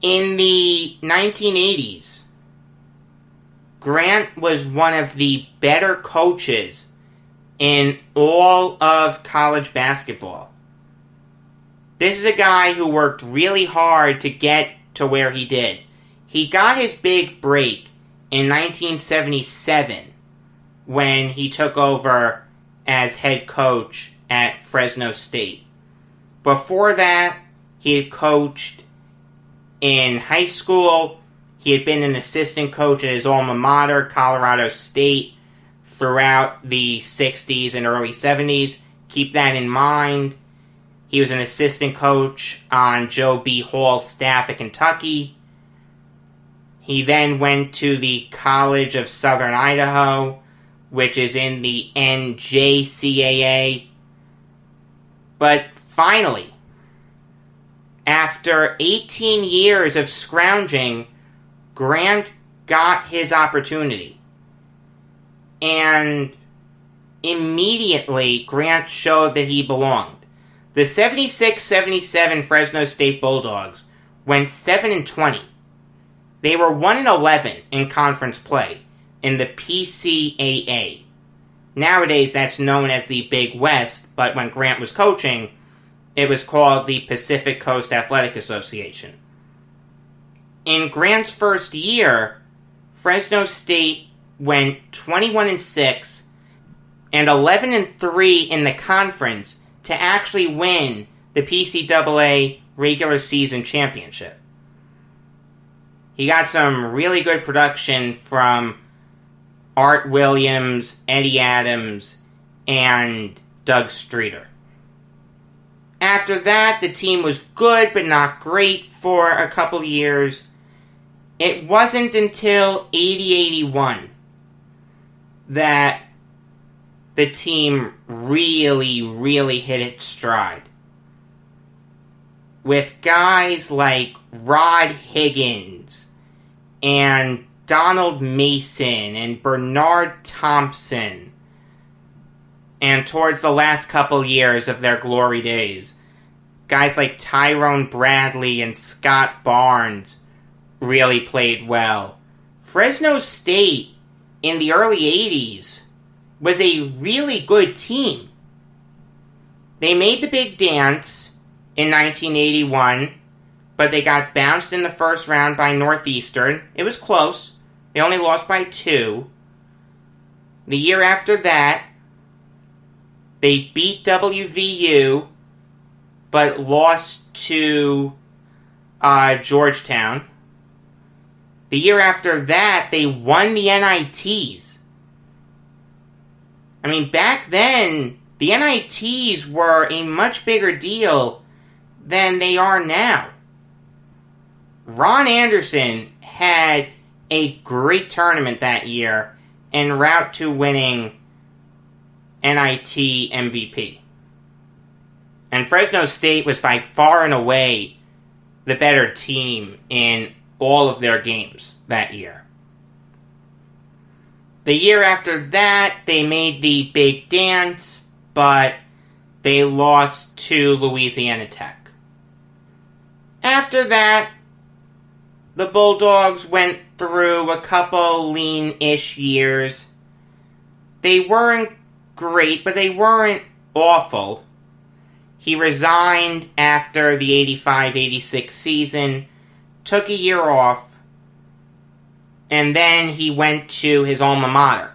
In the 1980s, Grant was one of the better coaches in all of college basketball. This is a guy who worked really hard to get to where he did. He got his big break in 1977 when he took over as head coach at Fresno State. Before that, he had coached in high school. He had been an assistant coach at his alma mater, Colorado State, throughout the 60s and early 70s. Keep that in mind. He was an assistant coach on Joe B. Hall's staff at Kentucky. He then went to the College of Southern Idaho, which is in the NJCAA. But finally, after 18 years of scrounging, Grant got his opportunity. And immediately, Grant showed that he belonged. The 76-77 Fresno State Bulldogs went 7-20. They were 1-11 in conference play in the PCAA. Nowadays, that's known as the Big West, but when Grant was coaching, it was called the Pacific Coast Athletic Association. In Grant's first year, Fresno State went 21-6 and 11-3 in the conference to actually win the PCAA regular season championship. He got some really good production from Art Williams, Eddie Adams, and Doug Streeter. After that, the team was good but not great for a couple years. It wasn't until 80-81 that the team really hit its stride, with guys like Rod Higgins and Donald Mason and Bernard Thompson. And towards the last couple years of their glory days, guys like Tyrone Bradley and Scott Barnes really played well. Fresno State in the early 80s was a really good team. They made the big dance in 1981, but they got bounced in the first round by Northeastern. It was close. They only lost by 2. The year after that, they beat WVU, but lost to Georgetown. The year after that, they won the NITs. I mean, back then, the NITs were a much bigger deal than they are now. Ron Anderson had a great tournament that year en route to winning NIT MVP. And Fresno State was by far and away the better team in all of their games that year. The year after that, they made the big dance, but they lost to Louisiana Tech. After that, the Bulldogs went through a couple lean-ish years. They weren't great, but they weren't awful. He resigned after the 85-86 season, took a year off, and then he went to his alma mater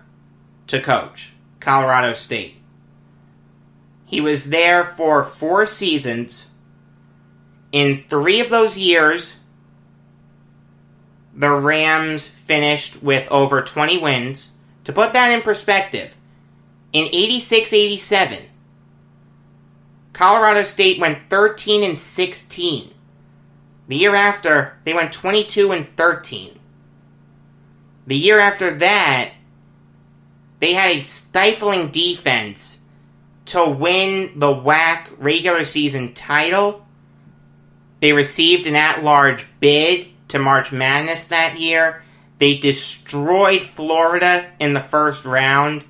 to coach, Colorado State. He was there for 4 seasons. In 3 of those years, the Rams finished with over 20 wins. To put that in perspective, in 86-87, Colorado State went 13-16. The year after, they went 22-13. The year after that, they had a stifling defense to win the WAC regular season title. They received an at-large bid to March Madness that year. They destroyed Florida in the first round,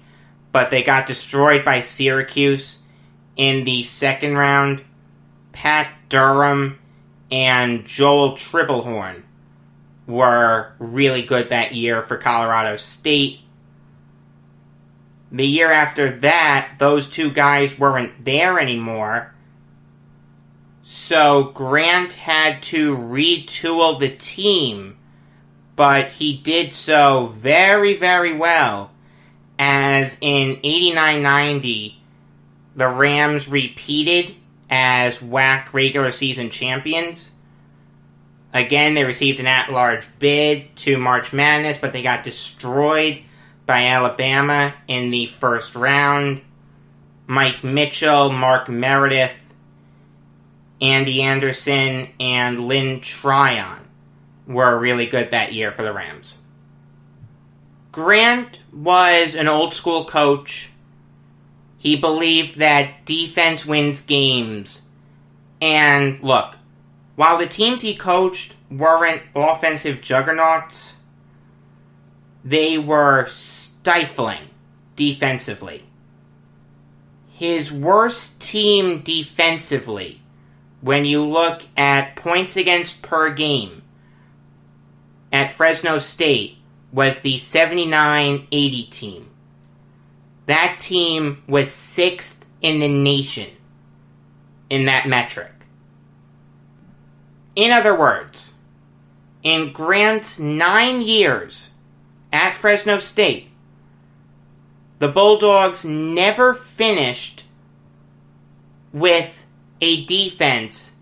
but they got destroyed by Syracuse in the second round. Pat Durham and Joel Triplehorn were really good that year for Colorado State. The year after that, those 2 guys weren't there anymore, so Grant had to retool the team, but he did so very, very well, as in 89-90, the Rams repeated as WAC regular season champions. Again, they received an at-large bid to March Madness, but they got destroyed by Alabama in the first round. Mike Mitchell, Mark Meredith, Andy Anderson, and Lynn Tryon were really good that year for the Rams. Grant was an old-school coach. He believed that defense wins games. And look, while the teams he coached weren't offensive juggernauts, they were stifling defensively. His worst team defensively, when you look at points against per game at Fresno State, was the 79-80 team. That team was 6th in the nation in that metric. In other words, in Grant's 9 years at Fresno State, the Bulldogs never finished with a defense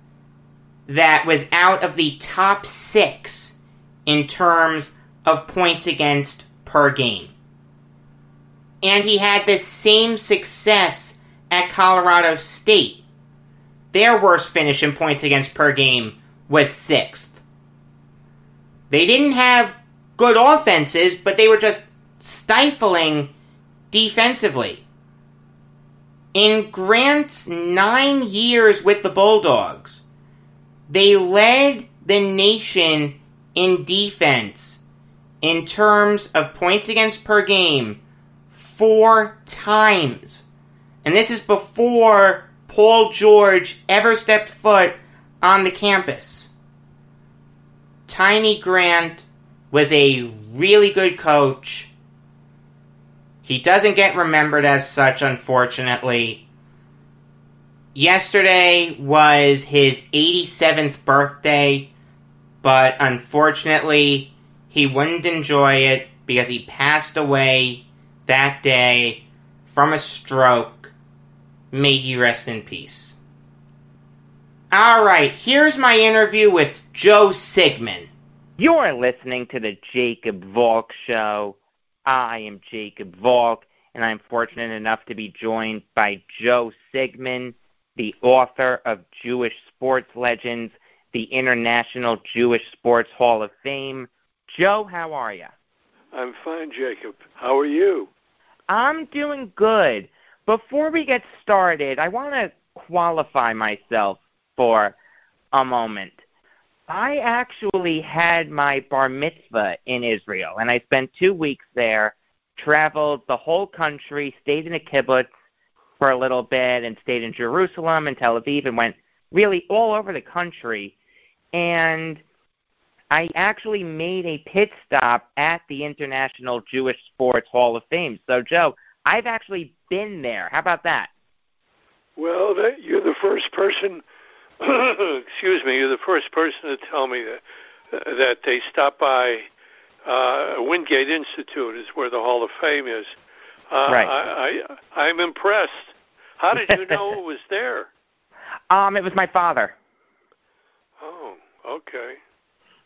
that was out of the top 6 in terms of points against per game. And he had the same success at Colorado State. Their worst finish in points against per game was 6th. They didn't have good offenses, but they were just stifling defensively. In Grant's 9 years with the Bulldogs, they led the nation in defense in terms of points against per game 4 times. And this is before Paul George ever stepped foot on the campus. Tiny Grant was a really good coach. He doesn't get remembered as such, unfortunately. Yesterday was his 87th birthday, but unfortunately, he wouldn't enjoy it because he passed away that day from a stroke. May he rest in peace. Alright, here's my interview with Joe Siegman. You're listening to the Jacob Valk Show. I am Jacob Valk, and I'm fortunate enough to be joined by Joe Siegman, the author of Jewish Sports Legends, the International Jewish Sports Hall of Fame. Joe, how are you? I'm fine, Jacob. How are you? I'm doing good. Before we get started, I want to qualify myself for a moment. I actually had my bar mitzvah in Israel, and I spent 2 weeks there, traveled the whole country, stayed in a kibbutz for a little bit, and stayed in Jerusalem and Tel Aviv, and went really all over the country. And I actually made a pit stop at the International Jewish Sports Hall of Fame. So, Joe, I've actually been there. How about that? Well, you're the first person, you're the first person to tell me that they stopped by Wingate Institute is where the Hall of Fame is. Right. I'm impressed. How did you know it was there? It was my father. Oh, okay.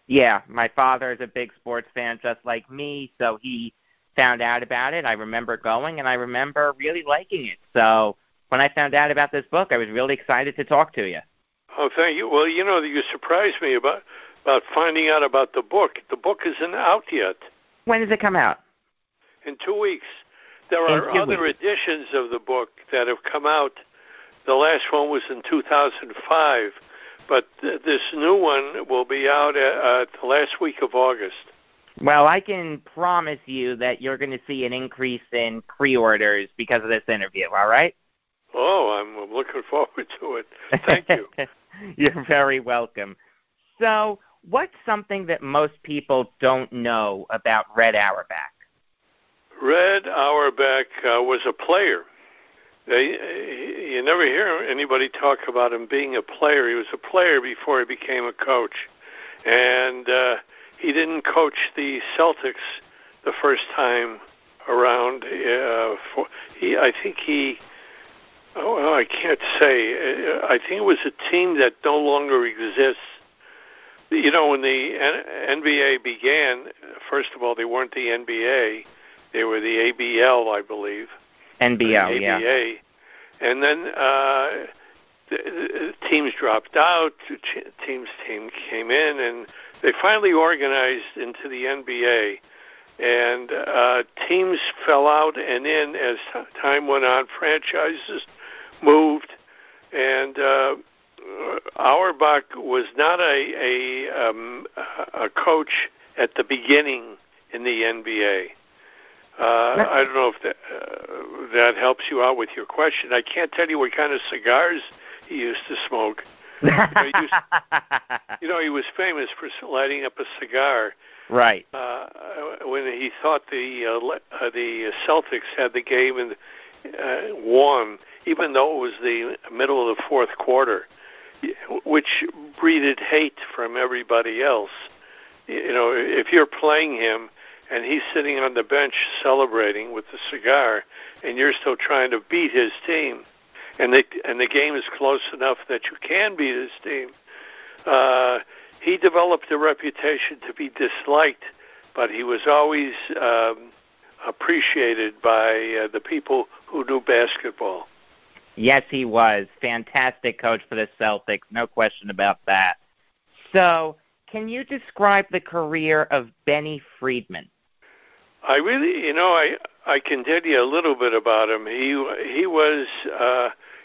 Yeah, my father is a big sports fan just like me, so he found out about it. I remember going, and I remember really liking it. So when I found out about this book, I was really excited to talk to you. Oh, thank you. Well, you know, you surprised me about finding out about the book. The book isn't out yet. When does it come out? In 2 weeks. There are other editions of the book that have come out. The last one was in 2005, but this new one will be out the last week of August. Well, I can promise you that you're going to see an increase in pre-orders because of this interview, all right? Oh, I'm looking forward to it. Thank you. You're very welcome. So what's something that most people don't know about Red Auerbach? Red Auerbach was a player. You never hear anybody talk about him being a player. He was a player before he became a coach. And he didn't coach the Celtics the first time around. I think it was a team that no longer exists. You know, when the NBA began, first of all, they weren't the NBA. They were the ABL, I believe. NBL, yeah. ABA. And then the teams dropped out, team came in, and they finally organized into the NBA. And teams fell out and in as time went on. Franchises moved. And Auerbach was not a coach at the beginning in the NBA. I don't know if that helps you out with your question. I can't tell you what kind of cigars he used to smoke. He was famous for lighting up a cigar. Right. When he thought the Celtics had the game and won, even though it was the middle of the fourth quarter, which breeded hate from everybody else. You know, if you're playing him, and he's sitting on the bench celebrating with the cigar, and you're still trying to beat his team, and the game is close enough that you can beat his team. He developed a reputation to be disliked, but he was always appreciated by the people who knew basketball. Yes, he was. Fantastic coach for the Celtics, no question about that. So can you describe the career of Benny Friedman? I can tell you a little bit about him. He was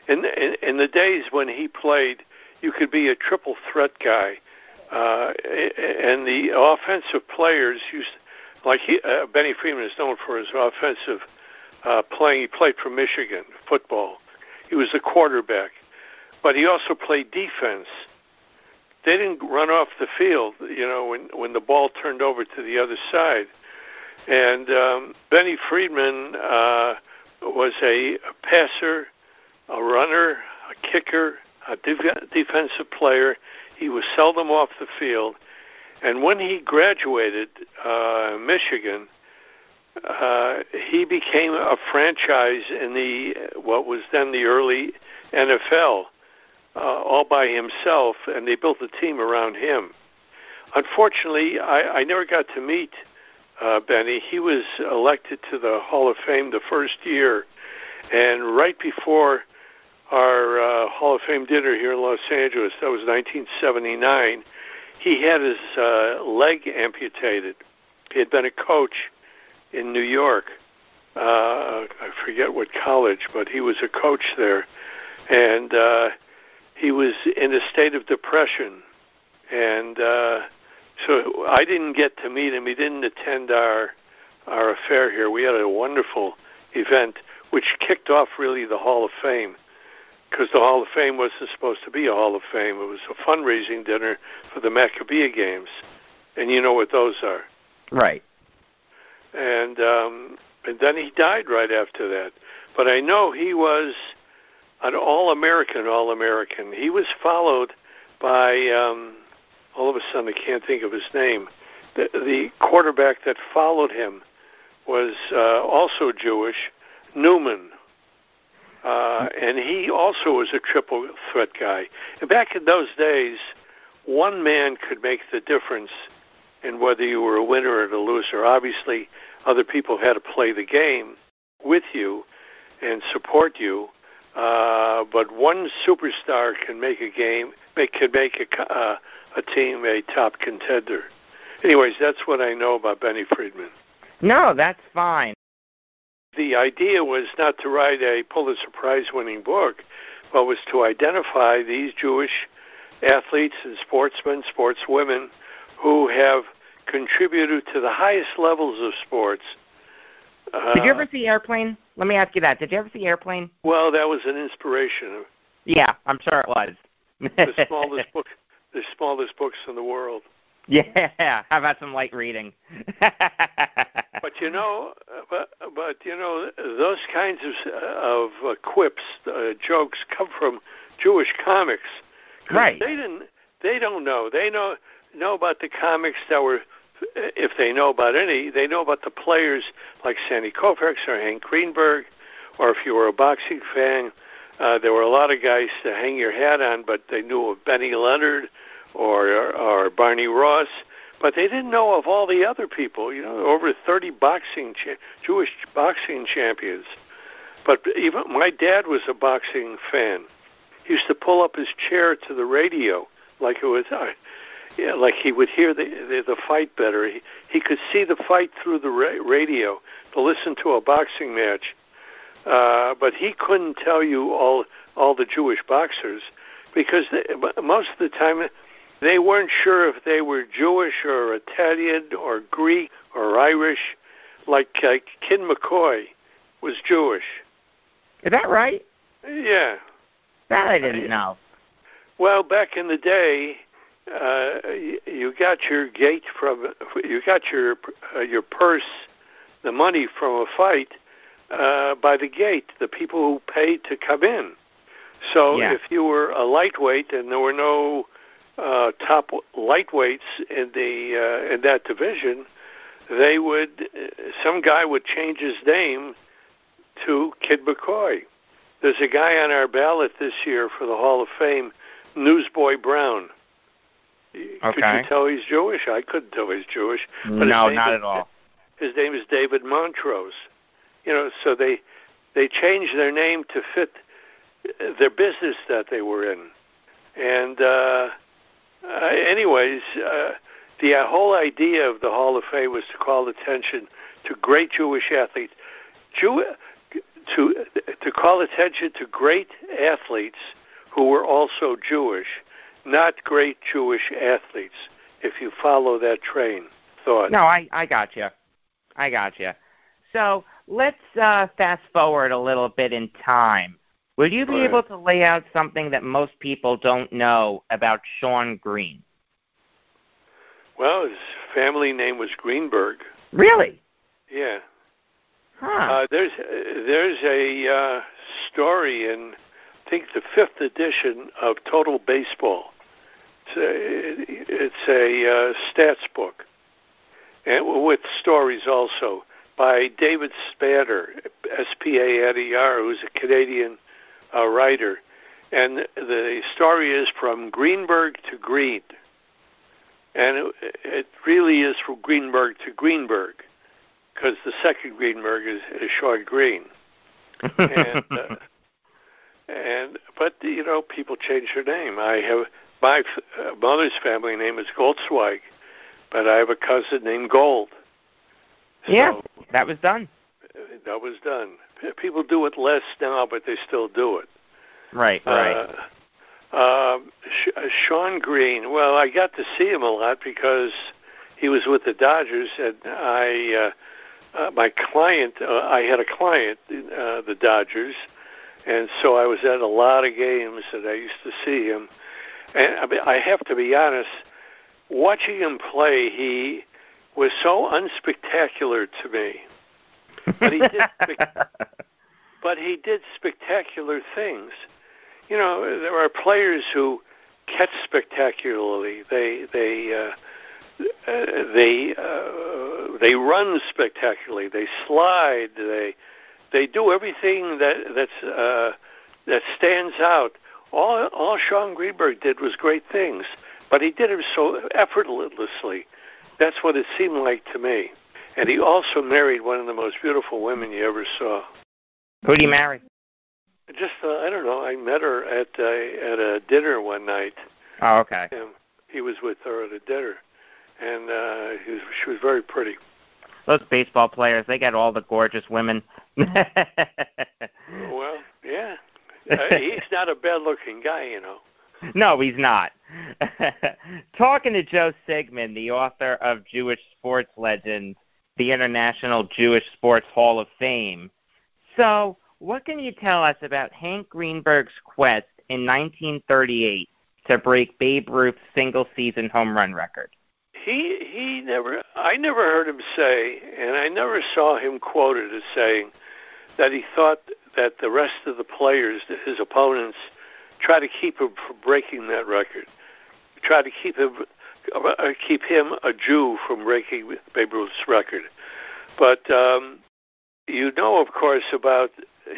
in the days when he played, you could be a triple threat guy, and the offensive players used Benny Friedman is known for his offensive playing. He played for Michigan football. He was the quarterback, but he also played defense. They didn't run off the field, you know, when the ball turned over to the other side. And Benny Friedman was a passer, a runner, a kicker, a defensive player. He was seldom off the field. And when he graduated Michigan, he became a franchise in what was then the early NFL, all by himself, and they built a team around him. Unfortunately, I never got to meet Benny. He was elected to the Hall of Fame the first year, and right before our Hall of Fame dinner here in Los Angeles, that was 1979, he had his leg amputated. He had been a coach in New York. I forget what college, but he was a coach there. And he was in a state of depression. And so I didn't get to meet him. He didn't attend our affair here. We had a wonderful event, which kicked off really the Hall of Fame, because the Hall of Fame wasn't supposed to be a Hall of Fame. It was a fundraising dinner for the Maccabee Games, and you know what those are. Right. And then he died right after that. But I know he was an All-American. He was followed by... all of a sudden, I can't think of his name. The quarterback that followed him was also Jewish, Newman. And he also was a triple threat guy. And back in those days, one man could make the difference in whether you were a winner or a loser. Obviously, other people had to play the game with you and support you. But one superstar can make a game, a team a top contender. Anyways, that's what I know about Benny Friedman. No, that's fine. The idea was not to write a Pulitzer Prize-winning book, but was to identify these Jewish athletes and sportsmen, sportswomen, who have contributed to the highest levels of sports. Did you ever see Airplane? Let me ask you that. Did you ever see Airplane? Well, that was an inspiration. Yeah, I'm sure it was. The smallest books in the world. Yeah, how about some light reading? but you know, those kinds of quips, jokes come from Jewish comics. Right. They don't know. They know about the comics that were, if they know about any, they know about the players like Sandy Koufax or Hank Greenberg, or if you were a boxing fan. There were a lot of guys to hang your hat on, but they knew of Benny Leonard or Barney Ross, but they didn't know of all the other people. You know, over 30 Jewish boxing champions. But even my dad was a boxing fan. He used to pull up his chair to the radio like it was, like he would hear the fight better. He could see the fight through the radio to listen to a boxing match. But he couldn't tell you all the Jewish boxers, because most of the time they weren't sure if they were Jewish or Italian or Greek or Irish. Like Ken McCoy was Jewish. Is that right? Yeah. That I didn't know. Well, back in the day, you got your gate your purse, the money from a fight. By the gate, the people who paid to come in. So yeah. If you were a lightweight, and there were no top lightweights in that division, they would some guy would change his name to Kid McCoy. There's a guy on our ballot this year for the Hall of Fame, Newsboy Brown. Okay. Could you tell he's Jewish? I couldn't tell he's Jewish. But no, not at all. His name is David Montrose. You know, so they changed their name to fit their business that they were in. And anyways, the whole idea of the Hall of Fame was to call attention to great Jewish athletes, to call attention to great athletes who were also Jewish, not great Jewish athletes, if you follow that train of thought. No, I got you. So... let's fast forward a little bit in time. Will you be able to lay out something that most people don't know about Shawn Green? Well, his family name was Greenberg. Really? Yeah. Huh. There's a story in I think the fifth edition of Total Baseball. It's a stats book, and with stories also by David Spader, S-P-A-D-E-R, who's a Canadian writer. And the story is From Greenberg to Green. And it really is from Greenberg to Greenberg, because the second Greenberg is Shawn Green. But, you know, people change their name. I have my mother's family name is Goldzweig, but I have a cousin named Gold. Yeah, so, that was done. That was done. People do it less now, but they still do it. Right. Shawn Green, well, I got to see him a lot because he was with the Dodgers, and I had a client, the Dodgers, and so I was at a lot of games and I used to see him. And I have to be honest, watching him play, he was so unspectacular to me. But he did spectacular things. You know, there are players who catch spectacularly. They run spectacularly. They slide. They do everything that stands out. All Shawn Greenberg did was great things, but he did it so effortlessly. That's what it seemed like to me. And he also married one of the most beautiful women you ever saw. Who did he marry? I don't know. I met her at a dinner one night. Oh, okay. And he was with her at a dinner, and she was very pretty. Those baseball players, they get all the gorgeous women. Well, yeah. He's not a bad-looking guy, you know. No, he's not. Talking to Joe Siegman, the author of Jewish Sports Legends, the International Jewish Sports Hall of Fame. So, what can you tell us about Hank Greenberg's quest in 1938 to break Babe Ruth's single-season home run record? I never heard him say, and I never saw him quoted as saying that he thought that the rest of the players, his opponents, try to keep him from breaking that record. Try to keep him a Jew from breaking Babe Ruth's record. But you know, of course, about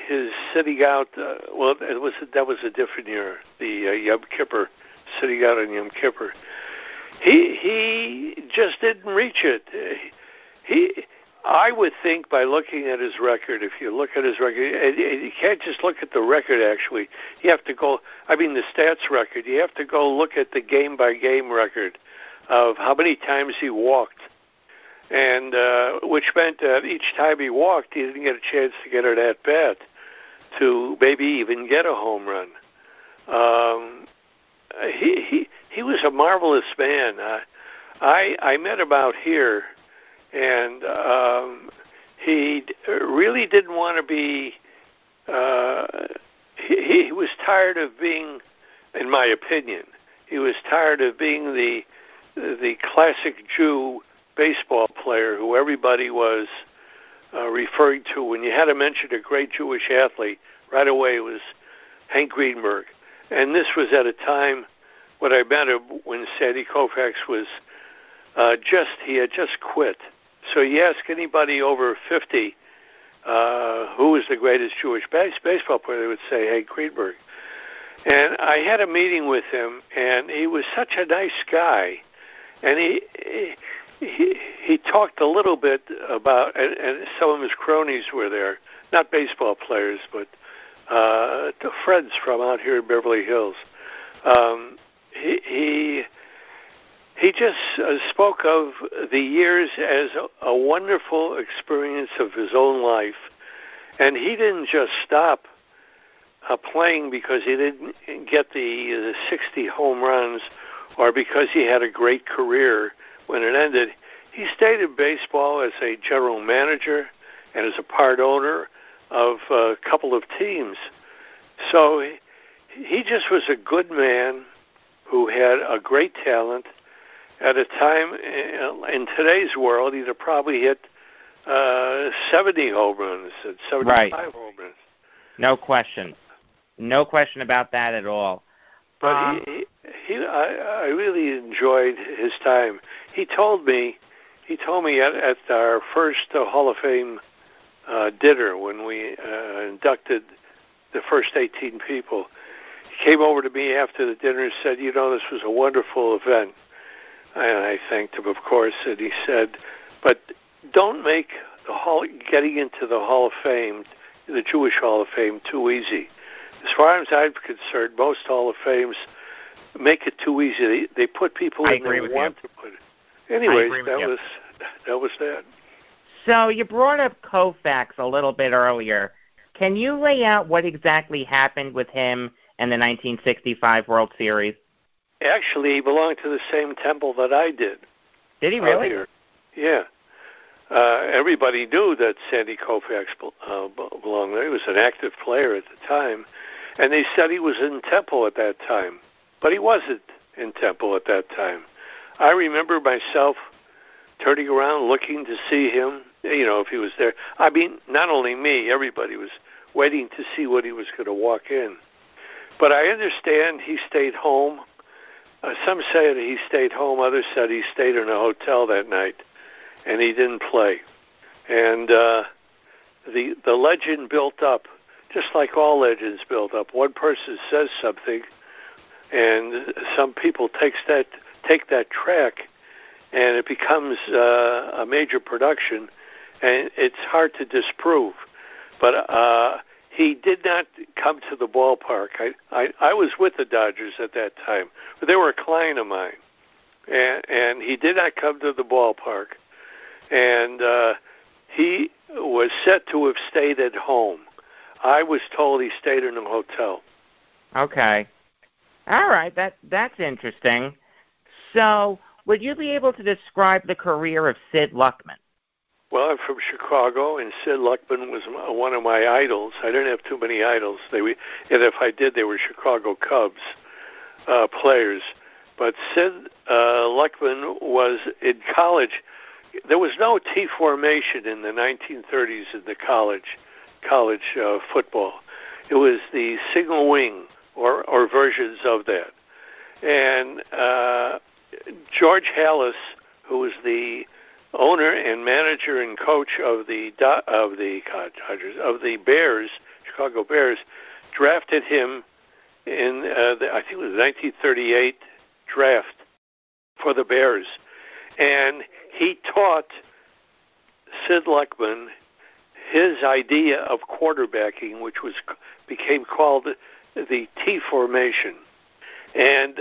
his sitting out. That was a different year. The Yom Kippur, sitting out on Yom Kippur. He just didn't reach it. I would think by looking at his record, if you look at his record, and you can't just look at the record, actually. You have to go, the stats record. You have to go look at the game-by-game record of how many times he walked, and which meant that each time he walked, he didn't get a chance to get an at-bat to maybe even get a home run. He was a marvelous man. I met him out here, and he really didn't want to be he was tired of being, in my opinion, he was tired of being the classic Jew baseball player who everybody was referring to. When you had to mention a great Jewish athlete, right away it was Hank Greenberg. And this was at a time when I met him, when Sandy Koufax was he had just quit. So you ask anybody over 50 who was the greatest Jewish baseball player, they would say Hank Greenberg. And I had a meeting with him, and he was such a nice guy. And he talked a little bit about, and some of his cronies were there, not baseball players, but the friends from out here in Beverly Hills. He just spoke of the years as a wonderful experience of his own life. And he didn't just stop playing because he didn't get the 60 home runs or because he had a great career when it ended. He stayed in baseball as a general manager and as a part owner of a couple of teams. So he just was a good man who had a great talent. At a time in today's world, he'd have probably hit 70 home runs and 75 home runs. No question. No question about that at all. But I really enjoyed his time. He told me at our first Hall of Fame dinner when we inducted the first 18 people, he came over to me after the dinner and said, you know, this was a wonderful event. And I thanked him, of course, and he said, but don't make getting into the Hall of Fame, the Jewish Hall of Fame, too easy. As far as I'm concerned, most Hall of Fames make it too easy. They put people in they want to put it. Anyways, that was that. So you brought up Koufax a little bit earlier. Can you lay out what exactly happened with him and the 1965 World Series? Actually, he belonged to the same temple that I did. Did he really? Earlier. Yeah. Everybody knew that Sandy Koufax belonged there. He was an active player at the time. And they said he was in Temple at that time. But he wasn't in Temple at that time. I remember myself turning around, looking to see him, you know, if he was there. I mean, not only me, everybody was waiting to see what he was going to walk in. But I understand he stayed home. Some said he stayed home. Others said he stayed in a hotel that night. And he didn't play. And the legend built up, just like all legends built up. One person says something, and some people take that track, and it becomes a major production, and it's hard to disprove. But he did not come to the ballpark. I was with the Dodgers at that time. They were a client of mine, and he did not come to the ballpark. And he was said to have stayed at home. I was told he stayed in a hotel. Okay. All right, that's interesting. So would you be able to describe the career of Sid Luckman? Well, I'm from Chicago, and Sid Luckman was one of my idols. I didn't have too many idols. And if I did, they were Chicago Cubs players. But Sid Luckman was in college. There was no T formation in the 1930s in the college football. It was the single wing or versions of that. And George Halas, who was the owner and manager and coach of the Dodgers, of the Bears, Chicago Bears, drafted him in I think it was the 1938 draft for the Bears. And he taught Sid Luckman his idea of quarterbacking, which became called the T formation. And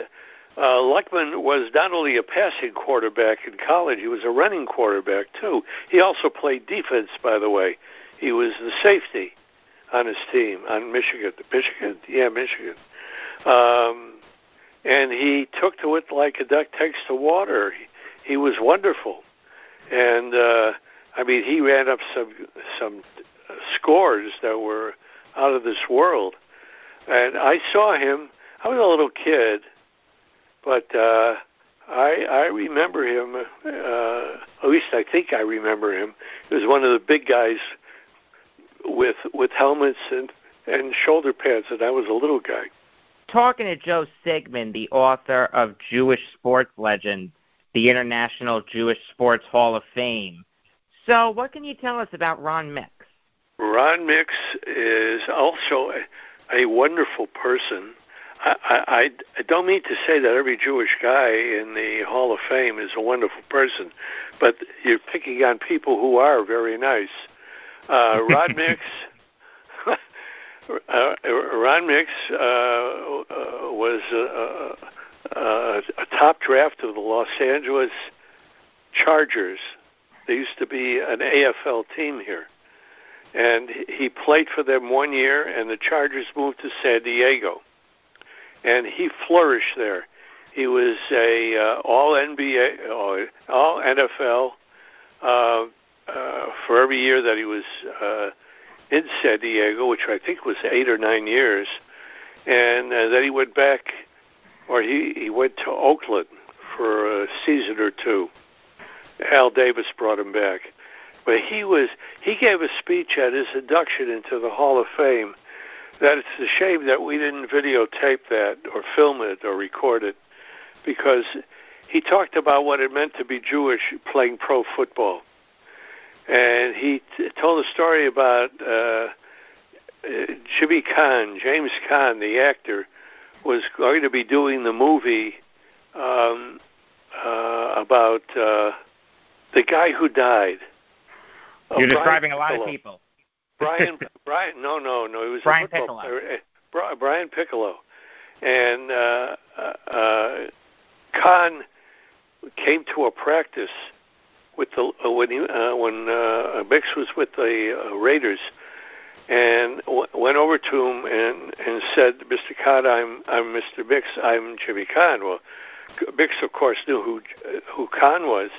Luckman was not only a passing quarterback in college, he was a running quarterback, too. He also played defense, by the way. He was the safety on his team, on Michigan. And he took to it like a duck takes to water. He was wonderful, and I mean, he ran up some scores that were out of this world. And I saw him. I was a little kid, but I remember him. At least I think I remember him. He was one of the big guys with helmets and shoulder pads, and I was a little guy. Talking to Joe Siegman, the author of Jewish Sports Legends: The International Jewish Sports Hall of Fame. So what can you tell us about Ron Mix? Ron Mix is also a wonderful person. I don't mean to say that every Jewish guy in the Hall of Fame is a wonderful person, but you're picking on people who are very nice. Ron Mix, was a top draft of the Los Angeles Chargers. They used to be an AFL team here. And he played for them one year, and the Chargers moved to San Diego. And he flourished there. He was a all-NBA, all-NFL for every year that he was in San Diego, which I think was 8 or 9 years. And then he went back... Or he went to Oakland for a season or two. Al Davis brought him back. But he gave a speech at his induction into the Hall of Fame that it's a shame that we didn't videotape that or film it or record it, because he talked about what it meant to be Jewish playing pro football. And he told a story about Jimmy Kahn, James Kahn, the actor, was going to be doing the movie about the guy who died. You're describing a lot of people. Brian, no, he was Brian Piccolo. Brian Piccolo. And Kahn came to a practice with the when Bix was with the Raiders, and went over to him and said, "Mr. Kahn, I'm Mr. Bix. I'm Jimmy Kahn." Well, Bix, of course, knew who Kahn was,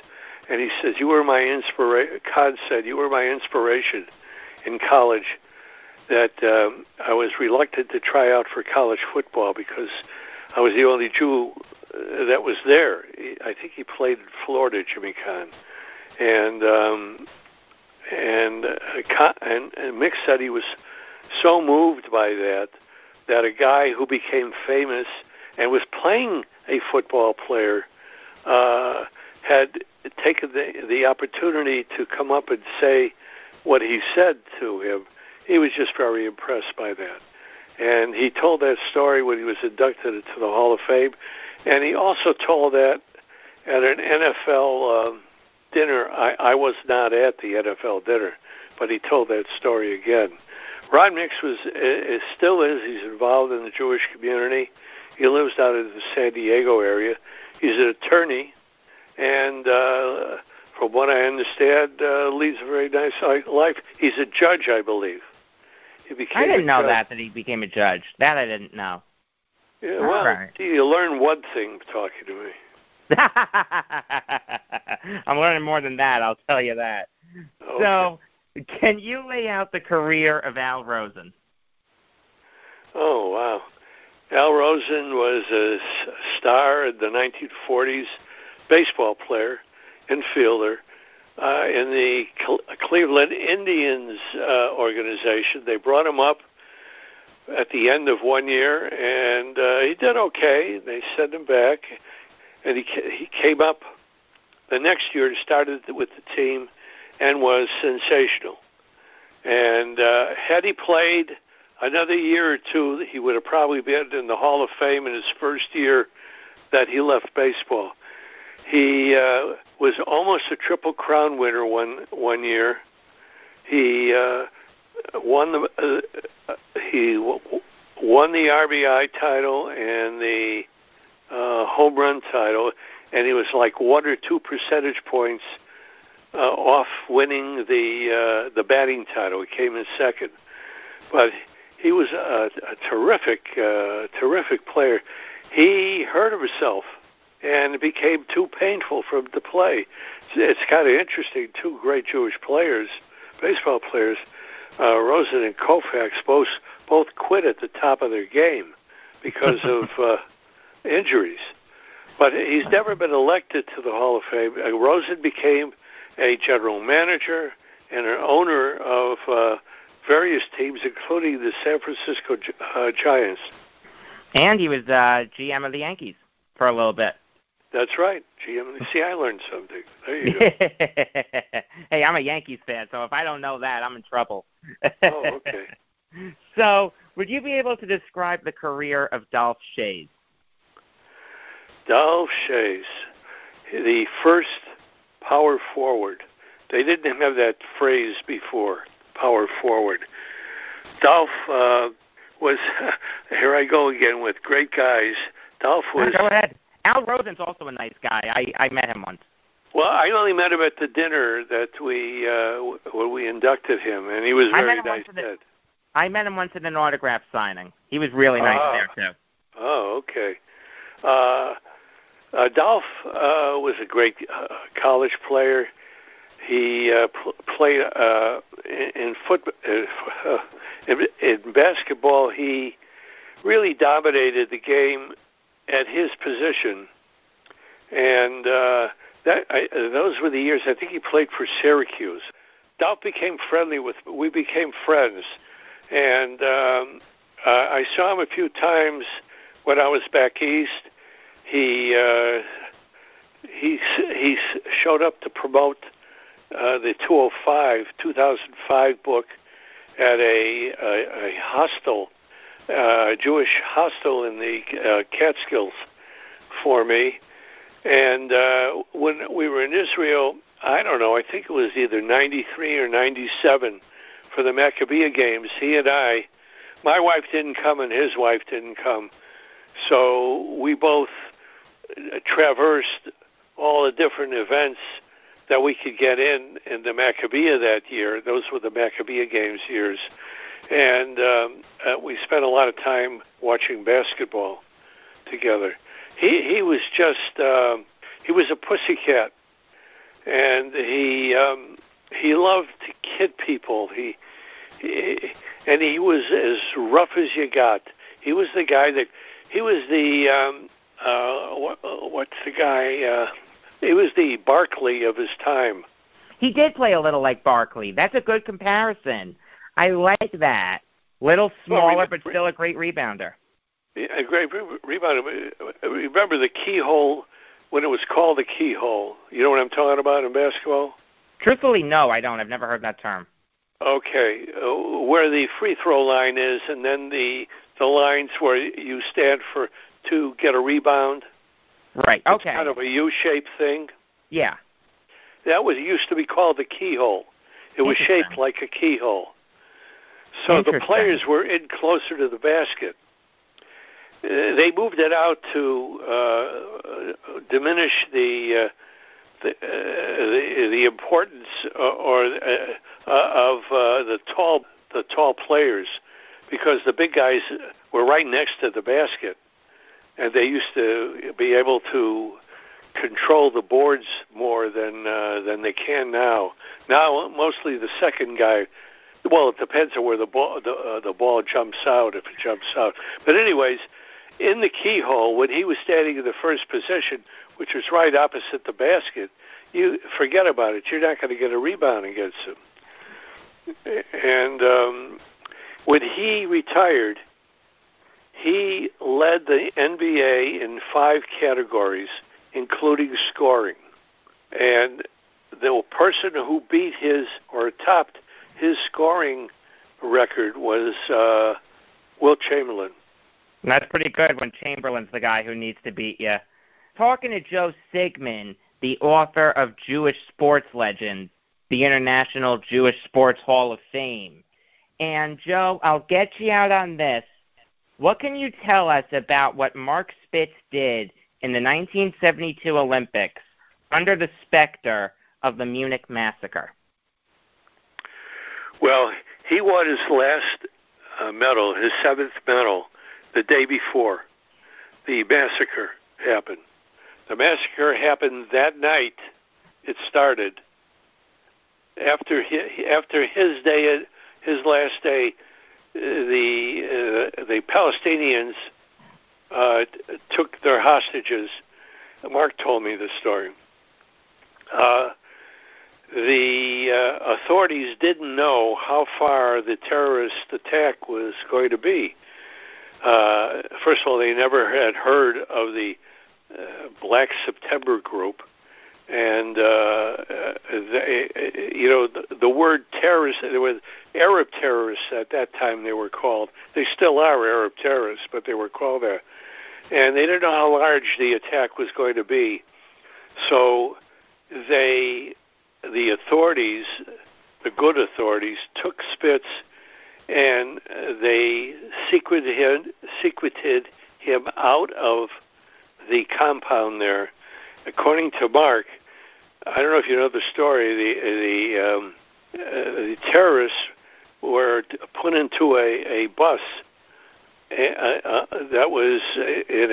and he says, "You were my inspiration." Kahn said, "You were my inspiration in college. That I was reluctant to try out for college football because I was the only Jew that was there." I think he played in Florida, Jimmy Kahn. And Mick said he was so moved by that a guy who became famous and was playing a football player had taken the opportunity to come up and say what he said to him. He was just very impressed by that. And he told that story when he was inducted into the Hall of Fame. And he also told that at an NFL dinner. I was not at the NFL dinner, but he told that story again. Ron Mix still is. He's involved in the Jewish community. He lives down in the San Diego area. He's an attorney, and from what I understand, leads a very nice life. He's a judge, I believe. I didn't know that he became a judge. That I didn't know. Yeah, well, right. You learn one thing talking to me. I'm learning more than that, I'll tell you that. Okay. So, can you lay out the career of Al Rosen? Oh, wow. Al Rosen was a star in the 1940s, baseball player, infielder. In the Cleveland Indians organization, they brought him up at the end of 1 year, and he did okay. They sent him back, and he came up the next year and started with the team and was sensational. And had he played another year or two, he would have probably been in the Hall of Fame in his first year that he left baseball. He was almost a Triple Crown winner one year. He won the RBI title and the home run title, and he was like 1 or 2 percentage points off winning the batting title. He came in second, but he was a terrific player. He hurt himself, and it became too painful for him to play. It's kind of interesting. Two great Jewish players, baseball players, Rosen and Koufax, both quit at the top of their game because of injuries. But he's never been elected to the Hall of Fame. Rosen became a general manager and an owner of various teams, including the San Francisco Giants. And he was GM of the Yankees for a little bit. That's right, GM. See, I learned something. There you go. Hey, I'm a Yankees fan, so if I don't know that, I'm in trouble. Oh, okay. So, would you be able to describe the career of Dolph Schayes? Dolph Schayes, the first power forward. They didn't have that phrase before, power forward. Dolph was, here I go again with great guys. Dolph was... Go ahead. Al Rosen's also a nice guy. I met him once. Well, I only met him at the dinner that when we inducted him, and he was very nice. I met him once at an autograph signing. He was really nice there, too. Oh, okay. Dolph was a great college player. He played in football. In basketball, he really dominated the game at his position, and those were the years I think he played for Syracuse. Dolph became friendly we became friends, and I saw him a few times when I was back east. He showed up to promote the 2005 book at a hostel, Jewish hostel in the Catskills for me. And when we were in Israel, I don't know, I think it was either 93 or 97 for the Maccabiah games, he and I, my wife didn't come and his wife didn't come, so we both traversed all the different events that we could get in the Maccabiah that year. Those were the Maccabiah games years. And we spent a lot of time watching basketball together. He was just, he was a pussycat. And he loved to kid people. And he was as rough as you got. He was the guy that, he was the, what's the guy, he was the Barkley of his time. He did play a little like Barkley. That's a good comparison. I like that. Little smaller, but still a great rebounder. A great rebounder. Remember the keyhole, when it was called the keyhole. You know what I'm talking about in basketball? Truthfully, no, I don't. I've never heard that term. Okay. Where the free throw line is, and then the lines where you stand for to get a rebound. Right, okay. It's kind of a U-shaped thing. Yeah. That was used to be called the keyhole. It was shaped like a keyhole. So the players were in closer to the basket. They moved it out to diminish the importance of the tall players, because the big guys were right next to the basket, and they used to be able to control the boards more than they can now. Now mostly the second guy. Well, it depends on where the ball jumps out, if it jumps out. But anyways, in the keyhole, when he was standing in the first position, which was right opposite the basket, you forget about it. You're not going to get a rebound against him. And when he retired, he led the NBA in 5 categories, including scoring. And the person who beat his or topped his scoring record was Will Chamberlain. That's pretty good when Chamberlain's the guy who needs to beat you. Talking to Joe Siegman, the author of Jewish Sports Legends, the International Jewish Sports Hall of Fame. And, Joe, I'll get you out on this. What can you tell us about what Mark Spitz did in the 1972 Olympics under the specter of the Munich Massacre? Well, he won his last medal, his 7th medal, the day before the massacre happened. The massacre happened that night. It started after his day, his last day. The Palestinians took their hostages. Mark told me this story. The authorities didn't know how far the terrorist attack was going to be. First of all, they never had heard of the Black September group. And, the word terrorist, there were Arab terrorists at that time they were called. They still are Arab terrorists, but they were called that. And they didn't know how large the attack was going to be. So the authorities, the good authorities, took Spitz and they secreted him out of the compound there. According to Mark, I don't know if you know the story, the terrorists were put into a bus that was in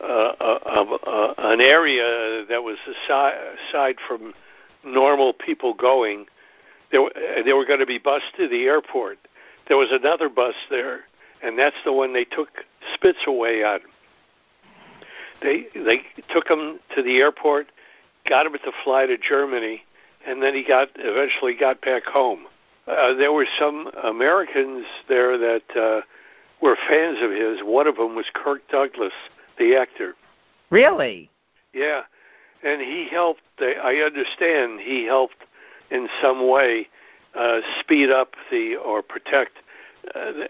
an area that was aside from normal people going. They were going to be bused to the airport. There was another bus there, and that's the one they took Spitz away on. They took him to the airport, got him to fly to Germany, and then he eventually got back home. There were some Americans there that were fans of his. One of them was Kirk Douglas, the actor. Really? Yeah. And he helped, I understand he helped in some way speed up the, or protect,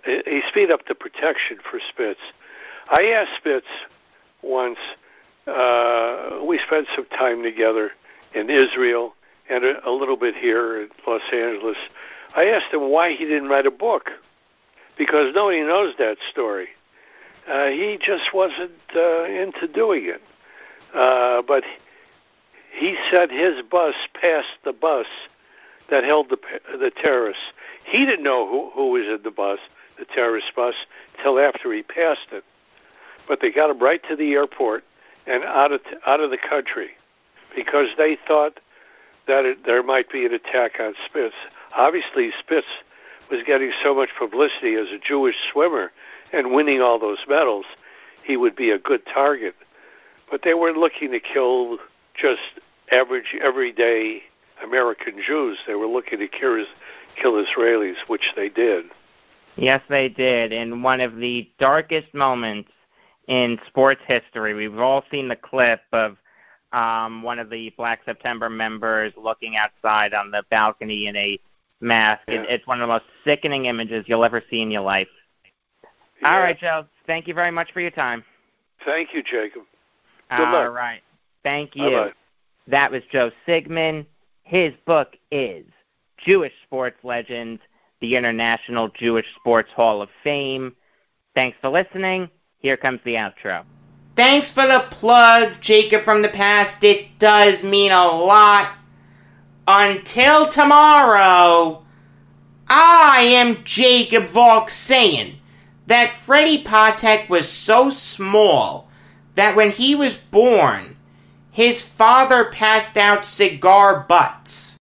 he speed up the protection for Spitz. I asked Spitz once, we spent some time together in Israel and a little bit here in Los Angeles. I asked him why he didn't write a book, because nobody knows that story. He just wasn't into doing it. But he said his bus passed the bus that held the terrorists. He didn't know who was in the bus, the terrorist bus, until after he passed it. But they got him right to the airport and out of the country, because they thought that there might be an attack on Spitz. Obviously, Spitz was getting so much publicity as a Jewish swimmer and winning all those medals, he would be a good target. But they weren't looking to kill just average, everyday American Jews. They were looking to kill Israelis, which they did. Yes, they did. In one of the darkest moments in sports history, we've all seen the clip of one of the Black September members looking outside on the balcony in a mask. Yeah. It's one of the most sickening images you'll ever see in your life. Yeah. All right, Joe. Thank you very much for your time. Thank you, Jacob. Good luck. All right. Thank you. Bye-bye. That was Joe Siegman. His book is Jewish Sports Legends, the International Jewish Sports Hall of Fame. Thanks for listening. Here comes the outro. Thanks for the plug, Jacob from the past. It does mean a lot. Until tomorrow, I am Jacob Valk saying that Freddie Patek was so small that when he was born, his father passed out cigar butts.